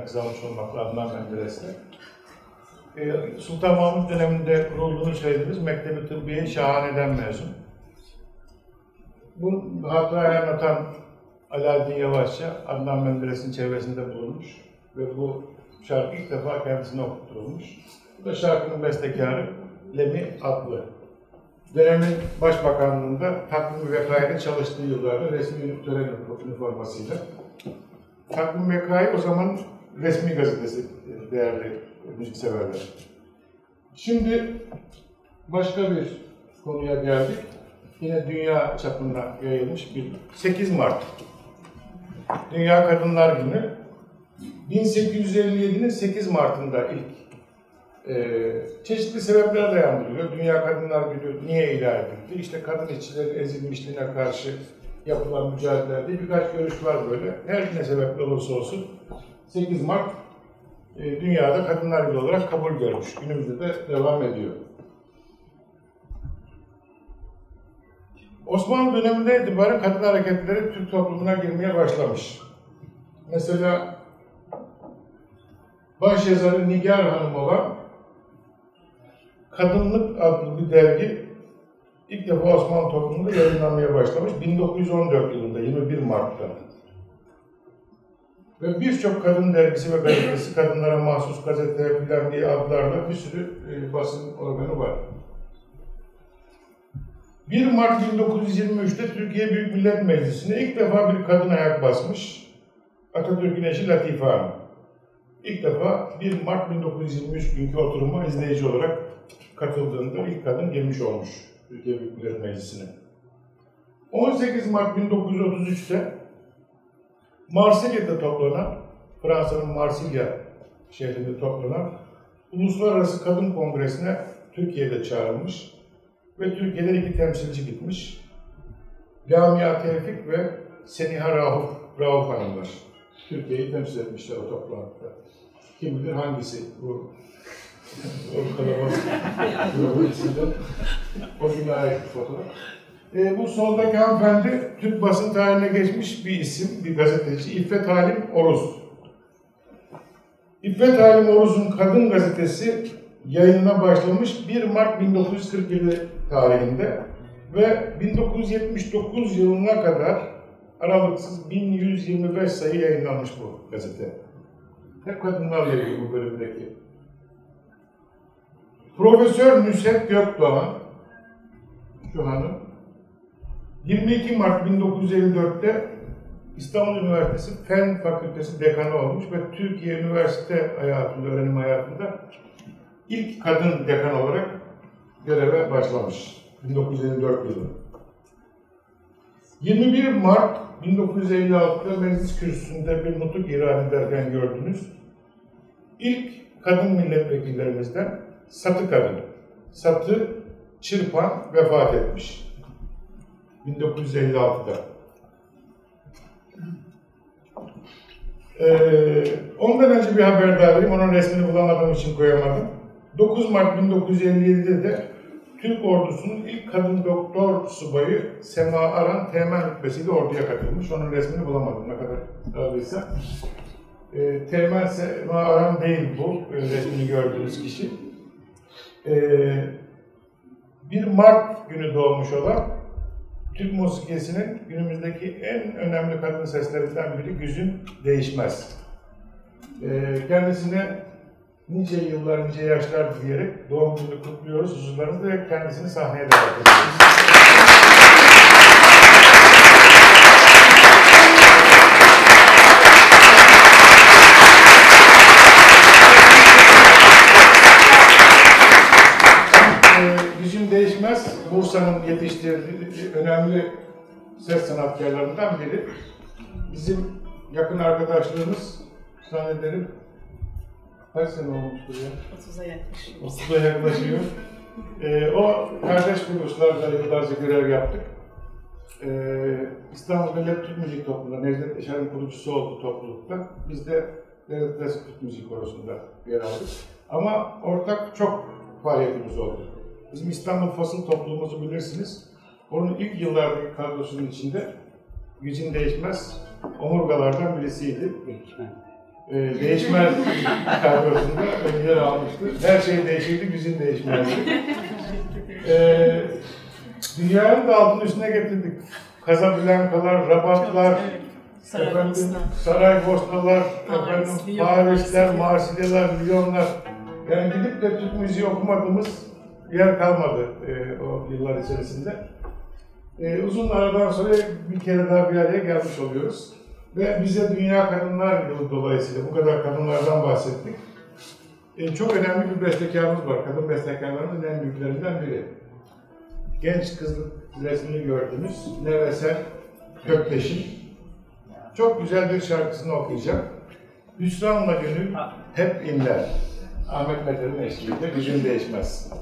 Kızanmış olmakla Adnan Menderes'le. Sultan Mahmut döneminde kurulduğunu söylediğimiz Mektebi Tıbbiye Şahane'den mezun. Bu hatırayı anlatan Alaaddin Yavaşça Adnan Menderes'in çevresinde bulunmuş ve bu şarkı ilk defa kendisine okutturulmuş. Bu da şarkının bestekarı Lemi Atlı. Dönemin Başbakanlığında takvim ve kayda çalıştığı yıllarda resmi yürütüren üniformasıyla. Takvim ve kayı o zaman resmi gazetesi değerli müzikseverler. Şimdi başka bir konuya geldik. Yine dünya çapında yayılmış bir sekiz Mart. Dünya Kadınlar Günü. bin sekiz yüz elli yedi'nin sekiz Mart'ında ilk Ee, çeşitli sebepler dayandırılıyor. Dünya Kadınlar Günü niye ilan edildi? İşte kadın işçilerin ezilmişliğine karşı yapılan mücadelelerde birkaç görüş var böyle. Her ne sebeple olursa olsun sekiz Mart e, dünyada Kadınlar Günü olarak kabul görmüş. Günümüzde de devam ediyor. Osmanlı döneminde itibaren kadın hareketleri Türk toplumuna girmeye başlamış. Mesela başyazarı Nigar Hanım olan Kadınlık adlı bir dergi ilk defa Osmanlı toplumunda yayınlanmaya başlamış bin dokuz yüz on dört yılında yirmi bir Mart'ta. Ve birçok kadın dergisi ve gazetesi, kadınlara mahsus gazeteler filan diye adlarla bir sürü e, basın organı var. bir Mart bin dokuz yüz yirmi üç'te Türkiye Büyük Millet Meclisi'ne ilk defa bir kadın ayak basmış. Atatürk'ün eşi Latife Hanım. İlk defa bir Mart bin dokuz yüz yirmi üç günkü oturuma izleyici olarak katıldığında ilk kadın girmiş olmuş Türkiye Büyük Millet Meclisi'ne. on sekiz Mart bin dokuz yüz otuz üç'te Marsilya'da toplanan, Fransa'nın Marsilya şehrinde toplanan Uluslararası Kadın Kongresi'ne Türkiye'de çağrılmış ve Türkiye'den iki temsilci gitmiş. Lamia Tevfik ve Seniha Rauf, Rauf Hanımlar. Türkiye'yi temsil etmişler o toplantıda. Kim bilir hangisi bu kalabalık grubun içinde o güne ait bir fotoğraf. E, bu soldaki hanımefendi Türk basın tarihine geçmiş bir isim, bir gazeteci İffet Halim Oruz. İffet Halim Oruz'un Kadın Gazetesi yayınına başlamış bir Mart bin dokuz yüz kırk yedi tarihinde ve bin dokuz yüz yetmiş dokuz yılına kadar aralıksız bin yüz yirmi beş sayı yayınlanmış bu gazete. Hep kadınlarla ilgili bu bölümdeki. Profesör Nusret Gökdoğan, şu hanım, yirmi iki Mart bin dokuz yüz elli dört'te İstanbul Üniversitesi Fen Fakültesi Dekanı olmuş ve Türkiye üniversite hayatında, öğrenim hayatında ilk kadın dekan olarak göreve başlamış. bin dokuz yüz elli dört yılı. yirmi bir Mart bin dokuz yüz elli altı'da meclis kürsüsünde bir nutuk irade ederken gördünüz. İlk kadın milletvekillerimizden Satı kadın. Satı Çırpan vefat etmiş. bin dokuz yüz elli altı'da. Ee, ondan önce bir haber daha vereyim. Onun resmini bulamadığım için koyamadım. dokuz Mart bin dokuz yüz elli yedi'de de Türk ordusunun ilk kadın doktor subayı Sema Aran teğmen rütbesiyle orduya katılmış. Onun resmini bulamadım ne kadar dağılıysa. E, teğmen Sema Aran değil bu resmini gördüğünüz kişi. E, bir Mart günü doğmuş olan Türk musikisinin günümüzdeki en önemli kadın seslerinden biri Güzin Değişmez. E, kendisine nice yıllar, nice yaşlar dileyerek doğum gününü kutluyoruz. Huzurlarınızda ve kendisini sahneye davet ediyoruz. ee, Güzin Değişmez, Bursa'nın yetiştirdiği önemli ses sanatçılarından biri. Bizim yakın arkadaşlarımız zannederim. Kaç sene olmuştur ya? otuza yaklaşıyor. otuza yaklaşıyor. ee, o kardeş kuruluşlarla yıllarca görev yaptık. Ee, İstanbul Devlet Türk Müzik Topluluğu'nda, Necdet Eşer'in kurucusu oldu toplulukta. Biz de Devlet Türk Müzik Korosu'nda yer aldık. Ama ortak çok faaliyetimiz oldu. Bizim İstanbul Fasıl topluluğumuzu bilirsiniz. Onun ilk yıllardaki kadrosunun içinde Gücün Değişmez omurgalardan birisiydi. Ee, değişmez kadrosunda yer almıştı. Her şey değişirdi, Güzin Değişmezdi. Ee, dünyanın da altını üstüne getirdik. Kazablankalar, Rabatlar, efendim, Saraybosnalar, efendim, Parisler, Marsilyalar, Lyonlar. Yani gidip de Türk müziği okumadığımız yer kalmadı e, o yıllar içerisinde. E, uzun aradan sonra bir kere daha bir araya gelmiş oluyoruz. Ve bize Dünya Kadınlar Yılı dolayısıyla bu kadar kadınlardan bahsettik. E, çok önemli bir bestekarımız var. Kadın bestekarlarımızın en büyüklerinden biri. Genç kızlık resmini gördünüz. Nevesen Gökteş'in çok güzel bir şarkısını okuyacak. Hüsranla gönül hep inler. Ahmet Mete'nin eşliğinde Güzin Değişmez.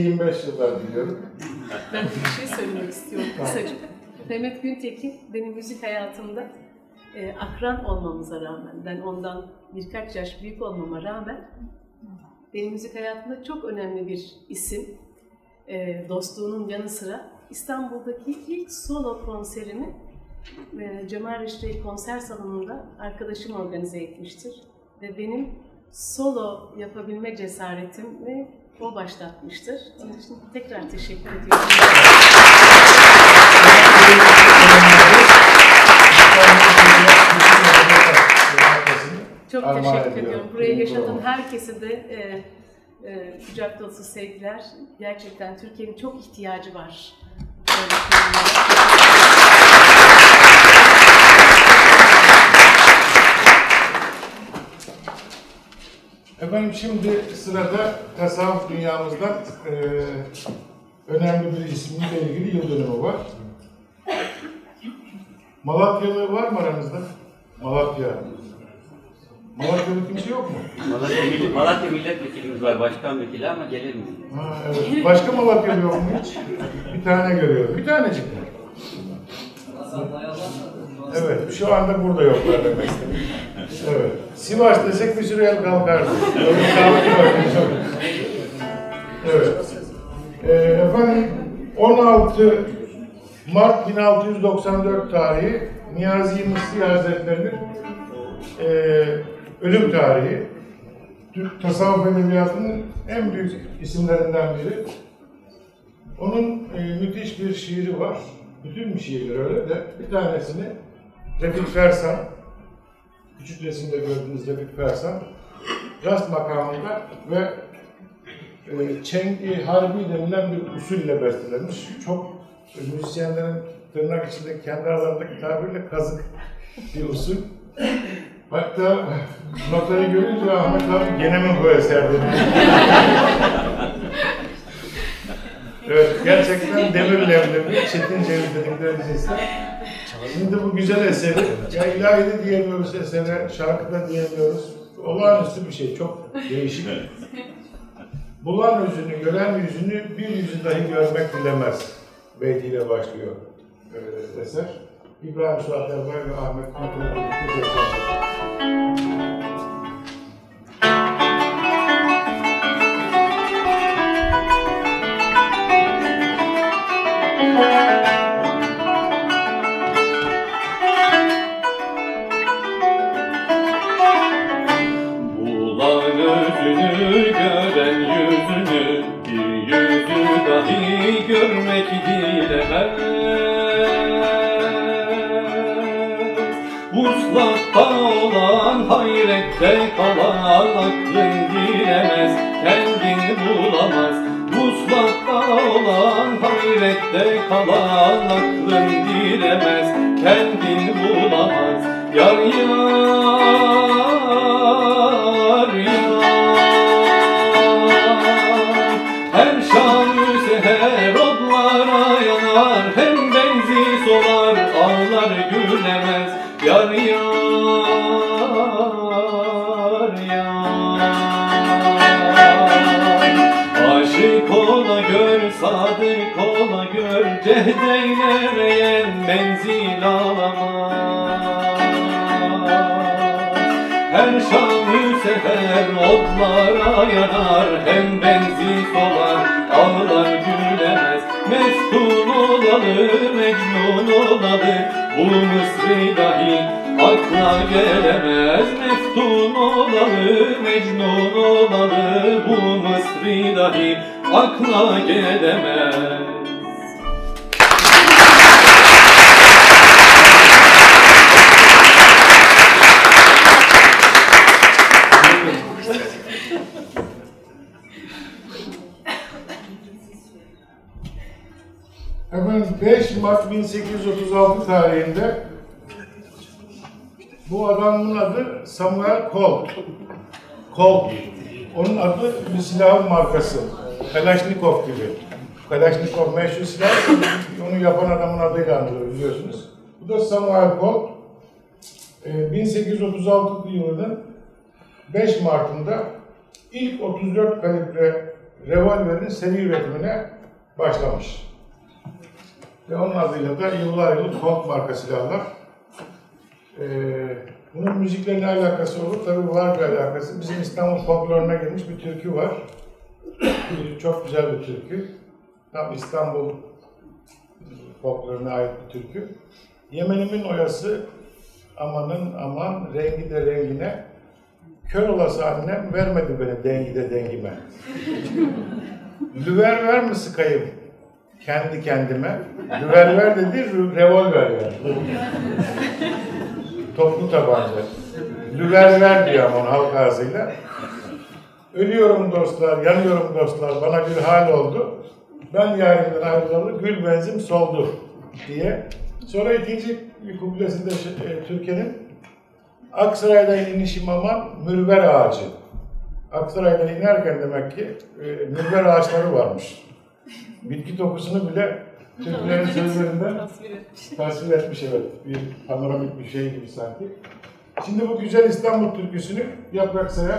yirmi beş yıllar biliyorum. Ben bir şey söylemek istiyorum kısaca. Mehmet Güntekin benim müzik hayatımda e, akran olmamıza rağmen, ben ondan birkaç yaş büyük olmama rağmen benim müzik hayatımda çok önemli bir isim. E, dostluğunun yanı sıra İstanbul'daki ilk solo konserimi e, Cemal Reşit'in konser salonunda arkadaşım organize etmiştir. Ve benim solo yapabilme cesaretimi o başlatmıştır. Onun için tekrar teşekkür ediyorum. Çok teşekkür ediyorum. Burayı yaşadığım herkese de e, e, kucak dolusu sevgiler. Gerçekten Türkiye'nin çok ihtiyacı var. Efendim şimdi sırada tasavvuf dünyamızdan e, önemli bir isimle ilgili yıl dönümü var. Malatyalı var mı aranızda? Malatya. Malatyalı kimse yok mu? Malatya, Malatya milletvekilimiz var, başkan vekili ama gelir mi? Ha, evet. Başka Malatyalı yok mu hiç? Bir tane görüyorum. Bir tanecik mi? Evet, şu anda burada yoklar demek istedim. Evet. Sivas desek bir süre kalkardı. Evet. Ee, efendim on altı Mart bin altı yüz doksan dört tarihi Niyazi Mısri Hazretleri'nin e, ölüm tarihi. Türk tasavvuf edebiyatının en büyük isimlerinden biri. Onun e, müthiş bir şiiri var. Bütün bir şiirler öyle de bir tanesini Refik Fersan, küçük resimde gördüğünüz Refik Fersan, rast makamında ve e, Çengi Harbi denilen bir usulle bestelenmiş. Çok e, müzisyenlerin tırnak içinde kendi aralarındaki tabirle kazık bir usul. Hatta notları görünce Ahmet abi gene mi bu eser dedi. Evet, gerçekten demir levlevi, çetin ceviz dedikleri cinsler. Şimdi bu güzel eseri, ya ilahi de diyemiyoruz esere, şarkı da diyemiyoruz. Olağanüstü bir şey, çok değişik. Bulan yüzünü, gören yüzünü, bir yüzü dahi görmek bilemez. Beytiyle başlıyor ee, eser. İbrahim Suat Erbay ve Ahmet Mete Üstadımız. Görmek dilemez, vuslata olan hayrette kalan aklın giremez, kendini bulamaz. Vuslata olan hayrette kalan aklın giremez, kendini bulamaz. Yar yar yar, her şan her odlara yanar, hem benzi solar, ağlar gülemez. Yar yar yar, aşık ola gör, sadık ola gör, cehdeyle reyen menzil alamaz. Her şanı seher otlara yanar, hem benzi solar, ağlar gülemez. Mestun olalı, mecnun olalı, bu Mısri dahi akla gelemez. Mestun olalı, mecnun olalı, bu Mısri dahi akla gelemez. Efendim beş Mart bin sekiz yüz otuz altı tarihinde bu adamın adı Samuel Colt. Colt. Onun adı bir silahın markası. Kalaşnikov gibi. Kalaşnikov meşhur silah. Onu yapan adamın adıyla anılıyor biliyorsunuz. Bu da Samuel Colt. bin sekiz yüz otuz altı yılının beş Mart'ında ilk otuz dört kalibre revolverin seri üretimine başlamış. Ve onun adıyla da yıllar yılı Colt marka silahlar. Ee, bunun müzikle ne alakası olur? Tabii var bir alakası. Bizim İstanbul folkloruna girmiş bir türkü var. Çok güzel bir türkü. Tam İstanbul folkloruna ait bir türkü. Yemenimin oyası, amanın aman, rengi de rengine. Kör olası annem vermedi beni dengi de dengime. Lüver ver mi sıkayım kendi kendime? Lüver ver dedi, revolver ver. Toplu tabanca. Lüver ver diyor ama halk ağzıyla. Ölüyorum dostlar, yanıyorum dostlar, bana bir hal oldu. Ben yarimden ayrılalı, gül benzim soldu diye. Sonra ikinci kuplesinde Türkiye'nin Aksaray'dan inişim aman mürver ağacı. Aksaray'dan inerken demek ki e, mürver ağaçları varmış. Bitki dokusunu bile Türklerin sözlerinden tasvir etmiş, evet. Bir panoramik bir şey gibi sanki. Şimdi bu güzel İstanbul türküsünü Yaprak Sayar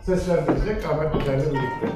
seslendirecek Ahmet Mete ile birlikte.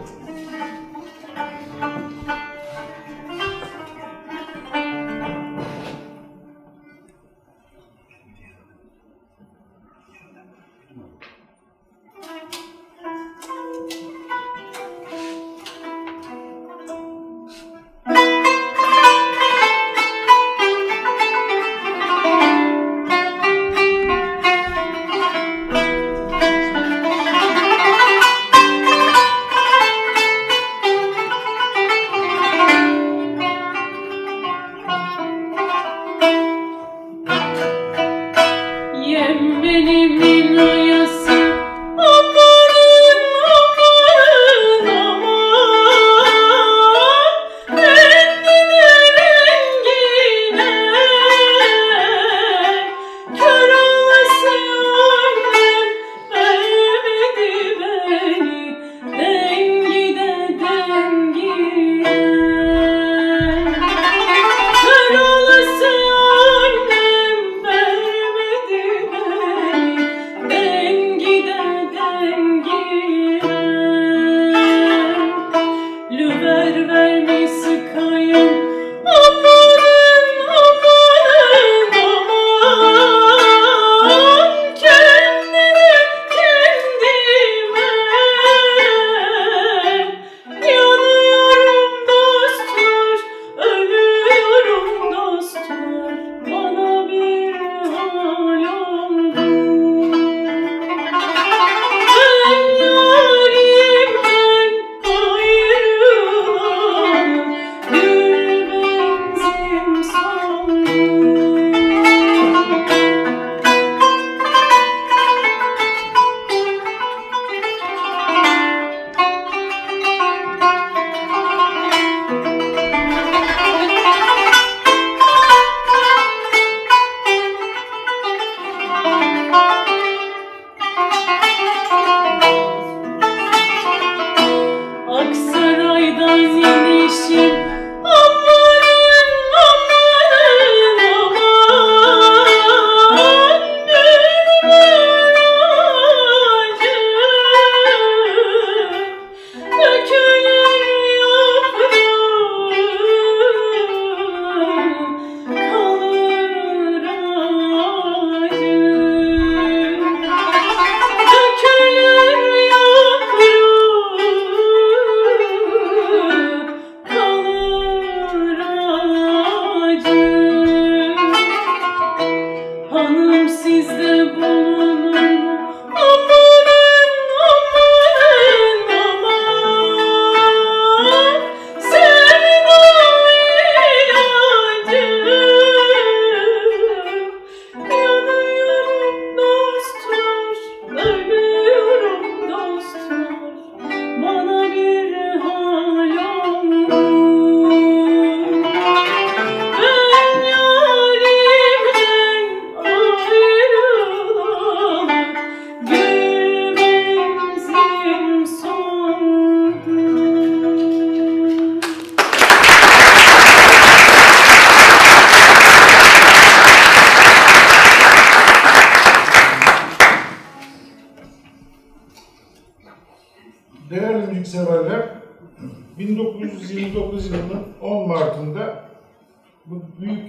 bu büyük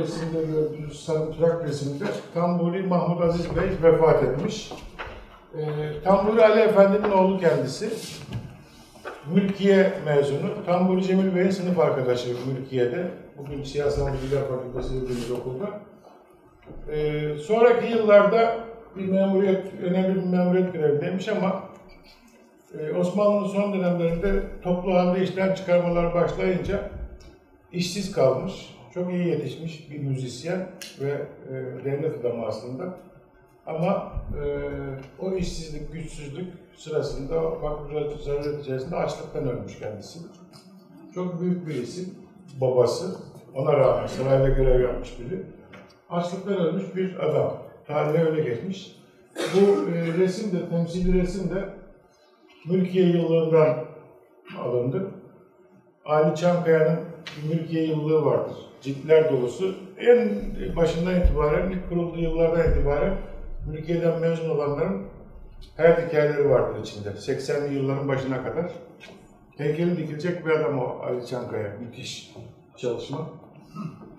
resimde gördüğünüz sarımtırak resimde Tamburi Mahmud Aziz Bey vefat etmiş. E, Tamburi Ali Efendi'nin oğlu kendisi. Mülkiye mezunu. Tamburi Cemil Bey'in sınıf arkadaşı Mülkiye'de. Bugün Siyasal Bilgiler Fakültesi dediğimiz okulda. E, sonraki yıllarda bir memuriyet, önemli bir memuriyet görevindeymiş ama e, Osmanlı'nın son dönemlerinde toplu halde işten çıkarmalar başlayınca işsiz kalmış. Çok iyi yetişmiş bir müzisyen ve e, devlet adamı aslında. Ama e, o işsizlik, güçsüzlük sırasında fakir zarar içerisinde açlıktan ölmüş kendisi. Çok büyük bir isim. Babası, ona rağmen sarayda görev yapmış biri. Açlıktan ölmüş bir adam. Tarihe öyle geçmiş. Bu e, resim de, temsili resim de Mülkiye yıllığından alındı. Ali Çankaya'nın Mülkiye yıllığı vardır. Ciltler dolusu. En başından itibaren, ilk kurulduğu yıllardan itibaren Mülkiye'den mezun olanların hayat hikayeleri vardır içinde. seksenli yılların başına kadar. Heykeli dikilecek bir adam o Ali Çankaya. Müthiş çalışma.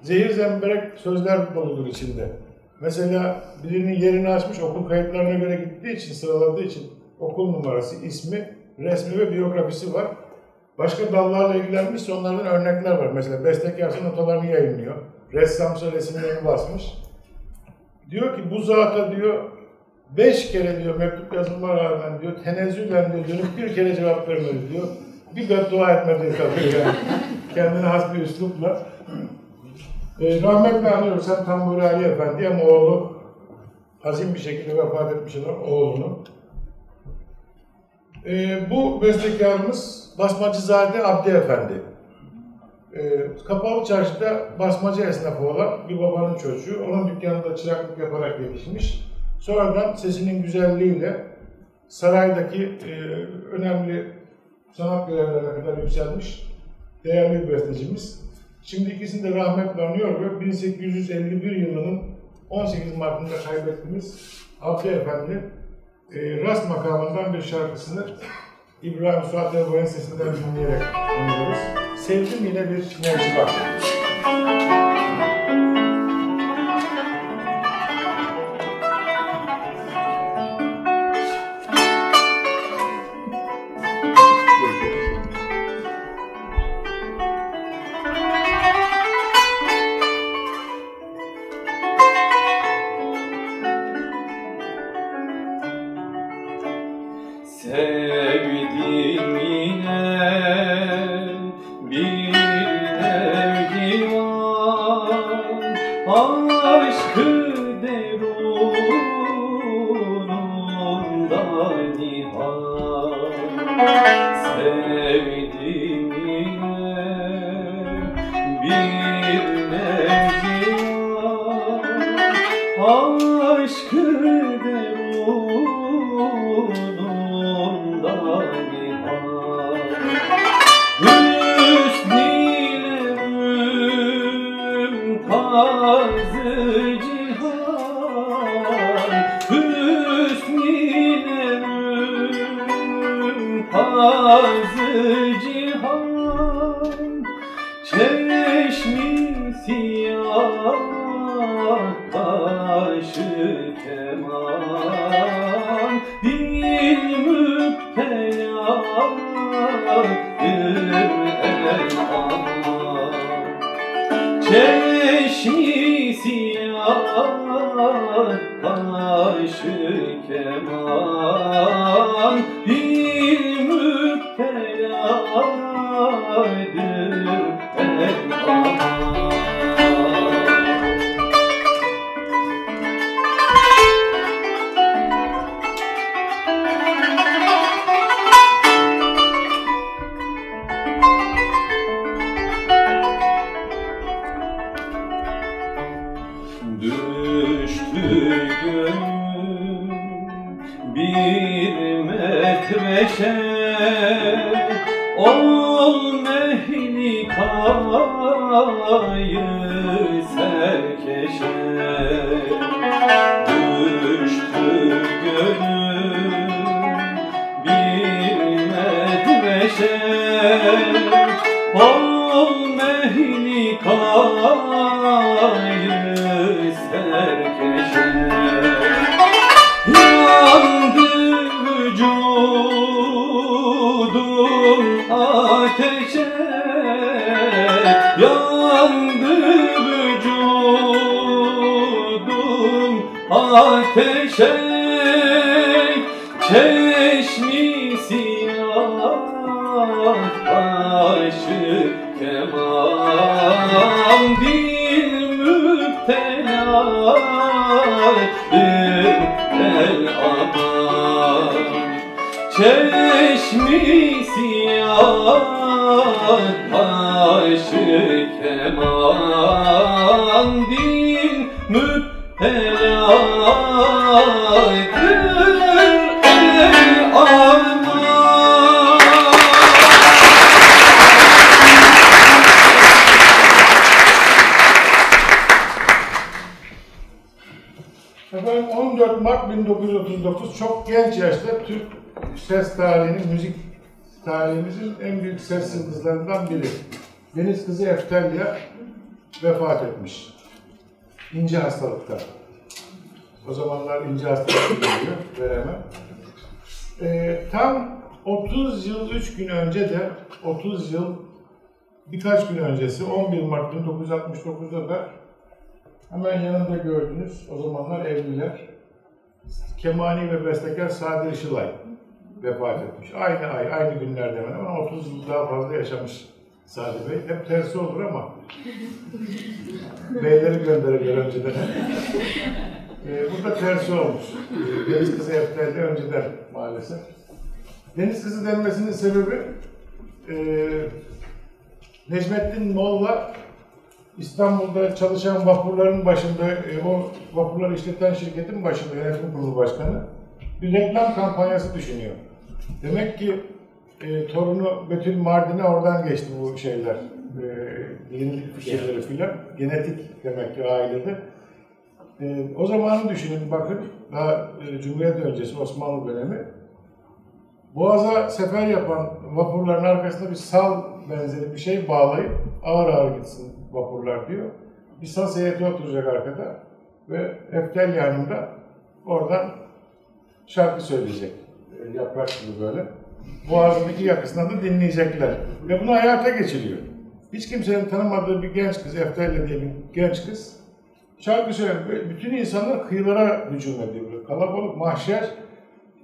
Zehir zemberek sözler doludur içinde. Mesela birinin yerini açmış, okul kayıtlarına göre gittiği için, sıraladığı için okul numarası, ismi, resmi ve biyografisi var. Başka dallarla ilgilenmişse onlardan örnekler var. Mesela bestekarsa notalarını yayınlıyor. Ressamsa resimlerini basmış. Diyor ki bu zata diyor, beş kere diyor mektup yazılma rağmen diyor, tenezzülen diyor, dönüp bir kere cevap vermedi diyor. Bir beddua etmedi tabii yani. Kendine has bir üslupla. Ee, rahmetli anıyorsam Tamburi Ali Efendi ama oğlu hazin bir şekilde vefat etmiş olan oğlunu. Ee, bu bestekarımız Basmacızade Abdi Efendi. Ee, Kapalı Çarşı'da basmacı esnafı olan bir babanın çocuğu. Onun dükkanında çıraklık yaparak yetişmiş. Sonradan sesinin güzelliğiyle saraydaki e, önemli sanat görevlerine kadar yükselmiş değerli bir bestecimiz. Şimdi ikisini de rahmetle anıyor. bin sekiz yüz elli bir yılının on sekiz Mart'ında kaybettiğimiz Abdi Efendi e, Rast makamından bir şarkısını İbrahim Suat Erbay'ın sesinden dinleyerek anlıyoruz. Sevdim yine bir mevzu var. Ol mehli kal. on dört Mart bin dokuz yüz otuz dokuz çok genç yaşta Türk ses tarihinin, müzik tarihimizin en büyük ses yıldızlarından biri Deniz Kızı Eftelya vefat etmiş. İnce hastalıkta. O zamanlar ince hastalık geliyor, veremem. Ee, tam otuz yıl üç gün önce de, otuz yıl birkaç gün öncesi, on bir Mart bin dokuz yüz altmış dokuzda da hemen yanında gördünüz, o zamanlar evliler, kemani ve bestekar Sadi Yeşilay vefat etmiş. Aynı ay, aynı günlerde hemen ama otuz yıl daha fazla yaşamış Sadi Bey. Hep tersi olur ama beyleri gönderirler önceden. ee, burada tersi olmuş. Deniz Kızı Eftelya önceden maalesef. Deniz Kızı denmesinin sebebi e, Necmettin Molla İstanbul'da çalışan vapurların başında, e, o vapurları işleten şirketin başında yönetim kurulu başkanı bir reklam kampanyası düşünüyor. Demek ki e, torunu Betül Mardin'e oradan geçti bu şeyler, e, yenilik fikirleri filan, genetik demek ki ailede. E, o zamanı düşünün, bakın daha e, Cumhuriyet öncesi Osmanlı dönemi. Boğaz'a sefer yapan vapurların arkasında bir sal benzeri bir şey bağlayıp ağır ağır gitsin vapurlar diyor. Bir saz heyeti oturacak arkada ve Eftelya yanında oradan şarkı söyleyecek. E, yaprak gibi böyle. Boğaz'daki yakasından da dinleyecekler. Ve bunu hayata geçiriyor. Hiç kimsenin tanımadığı bir genç kız, Eftelya diye bir genç kız şarkı söylüyor. Bütün insanlar kıyılara hücum ediyor. Böyle kalabalık mahşer.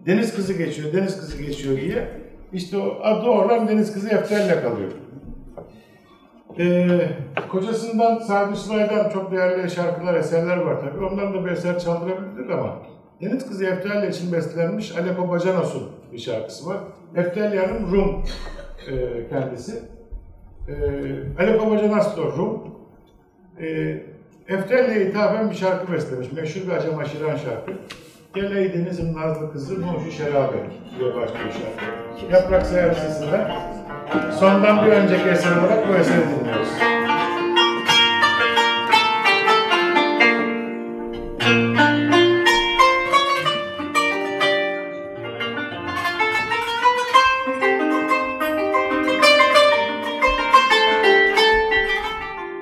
Deniz Kızı geçiyor, Deniz Kızı geçiyor diye. İşte o adı oradan Deniz Kızı Eftelya kalıyor. Ee, kocasından, Sadi Sıla'dan çok değerli şarkılar, eserler var tabii. Ondan da bir eser çaldırabildik ama Deniz Kızı Eftelya için bestelenmiş Aleko Bacanos'un bir şarkısı var. Eftelya'nın Rum e, kendisi. E, Aleko Bacanos da Rum. E, Eftelya'ya ithafen bir şarkı bestelemiş. Meşhur bir Acem Aşiran şarkı. Gel ey denizim nazlı kızı, monşu şerabe diye başlıyor şarkı. Yaprak Sayar sesinden. Sondan bir önceki eser olarak bu eseri dinliyoruz. Altyazı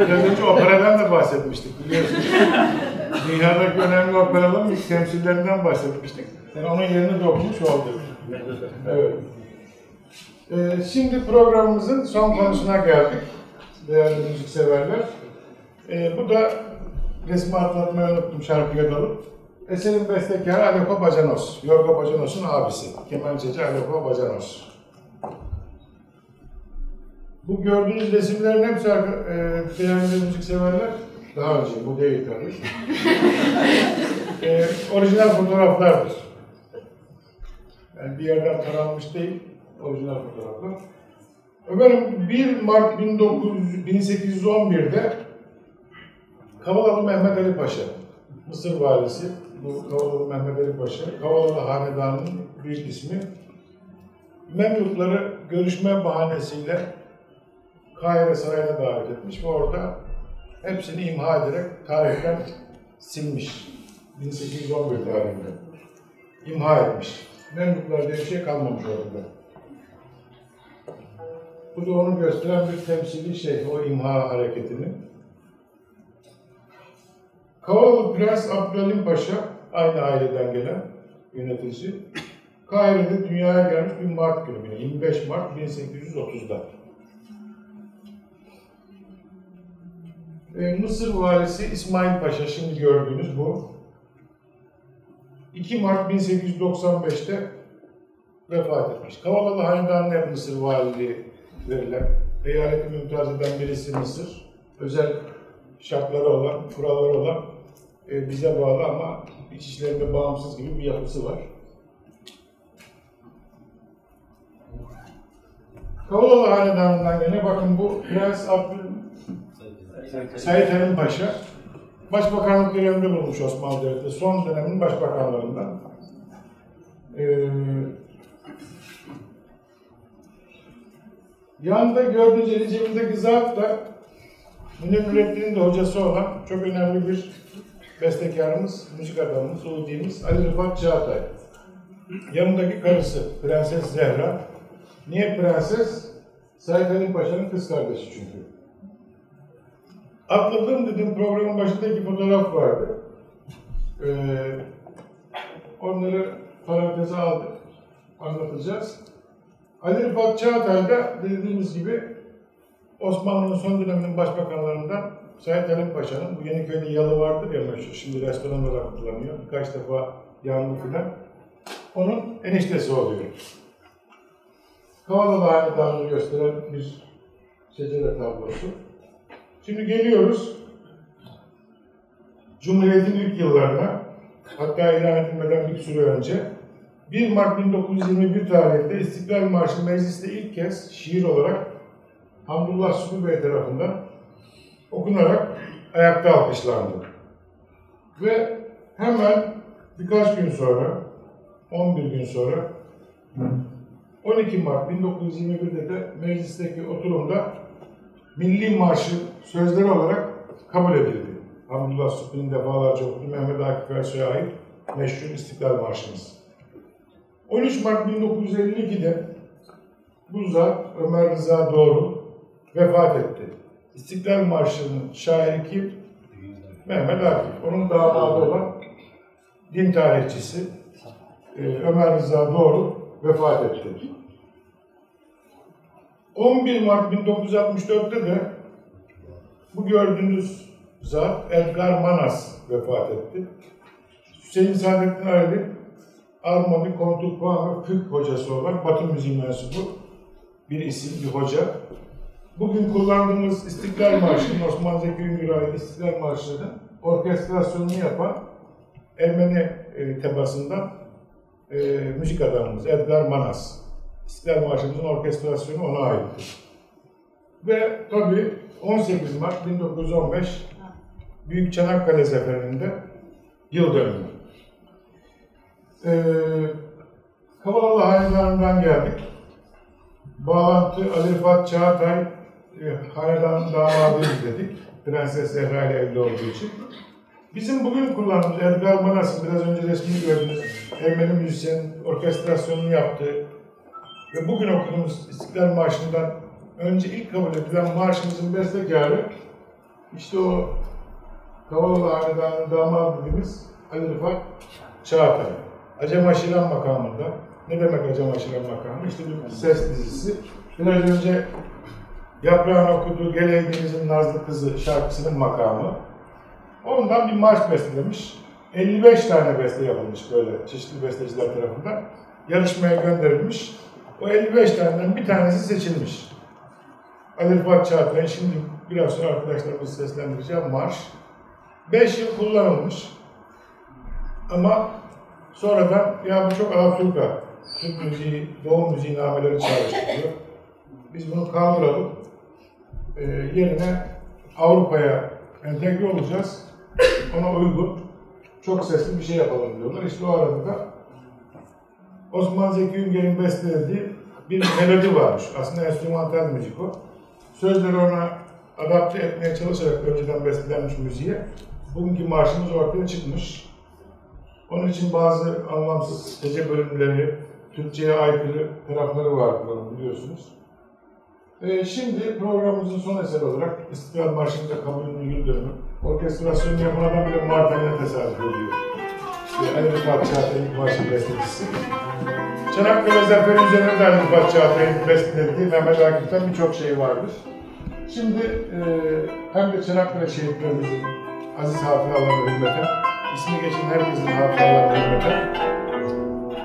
Biraz önce operadan da bahsetmiştik biliyorsunuz. Dünyadaki önemli operaların ilk temsillerinden bahsetmiştik. Yani onun yerini dokunmuş oldu. Evet. Ee, şimdi programımızın son konusuna geldik. Değerli müzikseverler. Ee, bu da resmi atlatmayı unuttum şarkıya dalıp. Eserin bestekarı Aleko Bacanos. Yorgo Bacanos'un abisi. Kemençeci Aleko Bacanos. Bu gördüğünüz resimlerin hepsi değerli müzikseverler. Daha önce bu değil tabii. ee, orijinal fotoğraflardır. Yani bir yerden taranmış değil, orijinal fotoğraflar. Efendim bir Mart bin sekiz yüz on bir'de Kavalalı Mehmet Ali Paşa, Mısır valisi, bu Kavalalı Mehmet Ali Paşa, Kavalalı hanedanının büyük ismi, Memlukları görüşme bahanesiyle Kahire Sarayı'na davet etmiş ve orada hepsini imha ederek tarihten silmiş. bin sekiz yüz on bir tarihinde imha etmiş. Memluklar diye bir şey kalmamış orada. Bu da onu gösteren bir temsili şey, o imha hareketini. Kavalalı Prens Abdülhalim Paşa, aynı aileden gelen yönetici, Kahire'de dünyaya gelmiş bir Mart günü, yirmi beş Mart bin sekiz yüz otuz'da. E, Mısır valisi İsmail Paşa, şimdi gördüğünüz bu, iki Mart bin sekiz yüz doksan beş'te vefat etmiş. Kavalalı hanedanına hep Mısır valiliği verilen, eyaleti mümtaz eden birisi Mısır, özel şartları olan, kuralları olan, e, bize bağlı ama iç işlerinde bağımsız gibi bir yapısı var. Kavalalı hanedanından gene bakın bu Prens Abdül Said Halim Paşa, başbakanlık döneminde bulunmuş Osmanlı Devleti, son dönemin başbakanlarından. Ee, yanında gördüğünüz eli cebindeki zarf da Münir Nurettin'in de hocası olan çok önemli bir bestekarımız, müzik adamımız, Suudi'miz Ali Rıza Çağatay. Yanındaki karısı Prenses Zehra. Niye prenses? Said Halim Paşa'nın kız kardeşi çünkü. Atladım dedim, programın başındaki fotoğraf vardı. Ee, onları paranteze aldık, anlatacağız. Ali Rıfat Çağatay'da dediğimiz gibi Osmanlı'nın son döneminin başbakanlarından Said Halim Paşa'nın, bu Yeniköy'de yalı vardır ya meşhur, şimdi restoran olarak kullanıyor, birkaç defa yandı filan, onun eniştesi oluyor. Kavalalı hanedanını gösteren bir şecere tablosu. Şimdi geliyoruz Cumhuriyet'in ilk yıllarına, hatta ilan edilmeden bir süre önce. bir Mart bin dokuz yüz yirmi bir tarihinde İstiklal Marşı mecliste ilk kez şiir olarak Hamdullah Sulu Bey tarafından okunarak ayakta alkışlandı. Ve hemen birkaç gün sonra, on bir gün sonra, on iki Mart bin dokuz yüz yirmi bir'de de meclisteki oturumda Milli Marşı sözleri olarak kabul edildi. Hamdullah Süleyman'ın defalarca okuduğu Mehmet Akif Ersoy'a ait meşhur İstiklal Marşımız. on üç Mart bin dokuz yüz elli iki'de bu zat Ömer Rıza Doğru vefat etti. İstiklal Marşı'nın şairi kim? Mehmet Akif. Onun damadı olan din tarihçisi Ömer Rıza Doğru vefat etti. on bir Mart bin dokuz yüz altmış dört'te de bu gördüğünüz zat Edgar Manas vefat etti. Hüseyin Saadettin Ali, Armoni, kontrpuan ve Fıkh hocası olan Batı müziği mensubu bir isim, bir hoca. Bugün kullandığımız İstiklal Marşı'nın, Osman Zeki Üngüray'ın İstiklal Marşı'nın orkestrasyonunu yapan Ermeni tebasından e, müzik adamımız Edgar Manas. İstiklal Marşı'nın orkestrasyonu ona aittir. Ve tabii on sekiz Mart bin dokuz yüz on beş Büyük Çanakkale Zeferi'nde yıl dönümü. Ee, Kavalalı hanedanından geldik. Bağlantı Ali Rıfat Çağatay e, hanedanın damadıydı dedik. Prenses Zehra ile evli olduğu için. Bizim bugün kullandığımız Edgar Manas'ın biraz önce resmini gördüğünüz Ermeni müzisyenin orkestrasyonunu yaptığı ve bugün okuduğumuz İstiklal Marşı'ndan önce ilk kabul edilen marşımızın bestekarı İşte o Kavalalı Hanedanı damadımız Ali Rıfat Çağatay. Acem Aşiran makamında. Ne demek Acem Aşiran makamı? İşte bir ses dizisi. Biraz önce Yaprağın okuduğu Gel Ey Deniz'in Nazlı Kızı şarkısının makamı. Ondan bir marş bestelemiş. elli beş tane beste yapılmış böyle çeşitli besteciler tarafından. Yarışmaya gönderilmiş. O elli beş taneden bir tanesi seçilmiş. Ali Rıfat Çağatay'ın şimdi biraz sonra arkadaşlarımız seslendireceğim marş. beş yıl kullanılmış. Ama sonradan ya bu çok Alaturka, Türk müziği, Doğu müziği nameleri çağrıştırıyor. Biz bunu kaldıralım. Ee, yerine Avrupa'ya entegre olacağız. Ona uygun, çok sesli bir şey yapalım diyorlar. İşte o arada Osman Zeki Ünger'in bestelediği bir melodi varmış. Aslında enstrümantal müzik o. Sözleri ona adapte etmeye çalışarak önceden bestelenmiş müziğe bugünkü marşımız ortaya çıkmış. Onun için bazı anlamsız hece bölümleri, Türkçe'ye aykırı tarafları var bunun biliyorsunuz. Ee, şimdi programımızın son eseri olarak İstiklal Marşı'nda kabulünün yıl dönümü. Orkestrasyonu yapan adam bile Mart ayına tesadüf ediyor. Ali Rıfat Çağatay'ın marşı bestecisi. Çanakkale Zaferi üzerine de Ali Rıfat Çağatay'ın bestelediği Mehmet Akif'ten birçok şey vardır. Şimdi e, hem de Çanakkale şehitlerimizin aziz hatıralarına hürmeten, ismi geçen herkesin hatıralarına hürmeten,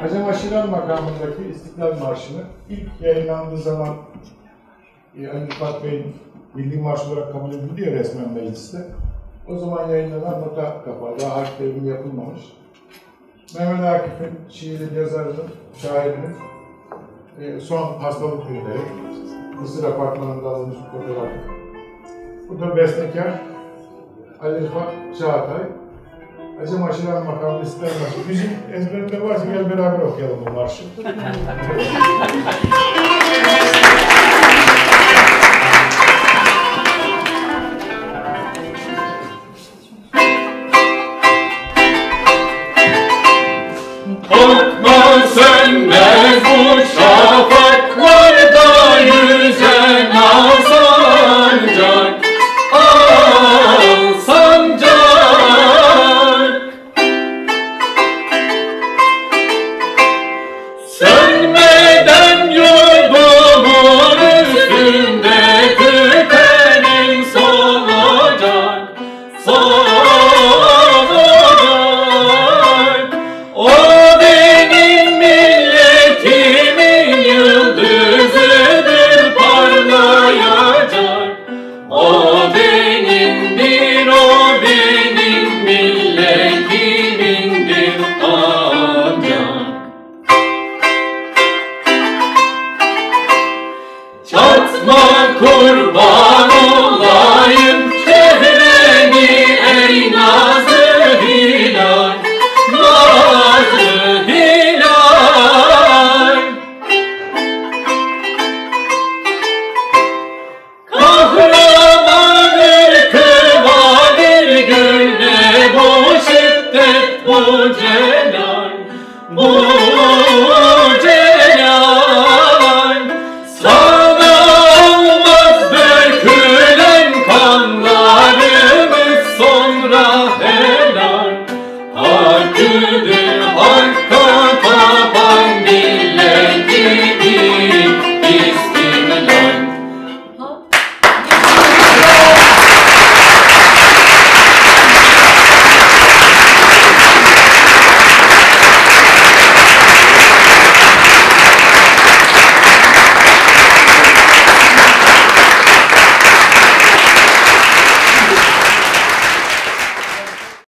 Acem Aşiran makamındaki İstiklal Marşı'nı ilk yayınlandığı zaman Ali Rıfat Bey'in milli marş olarak kabul edildi ya resmen mecliste. O zaman yayınlanan nota kapağı, daha harf devrimi yapılmamış. Mehmet Akif'in şiiri, yazarının, şairinin e, son hastalık günleri, Mısır apartmanında alınmış fotoğraf. Bu da bestekar Ali Rıfat Çağatay. Acem Aşiran makamlı İstiklal Marşı. Bizim ezberinde varsa gel beraber okuyalım bu marşı. Korkma sönmez bu şafaklarda yüzen al sancak, al sancak. Sönmeden yurdumun üstünde küpenin solacak, solacak.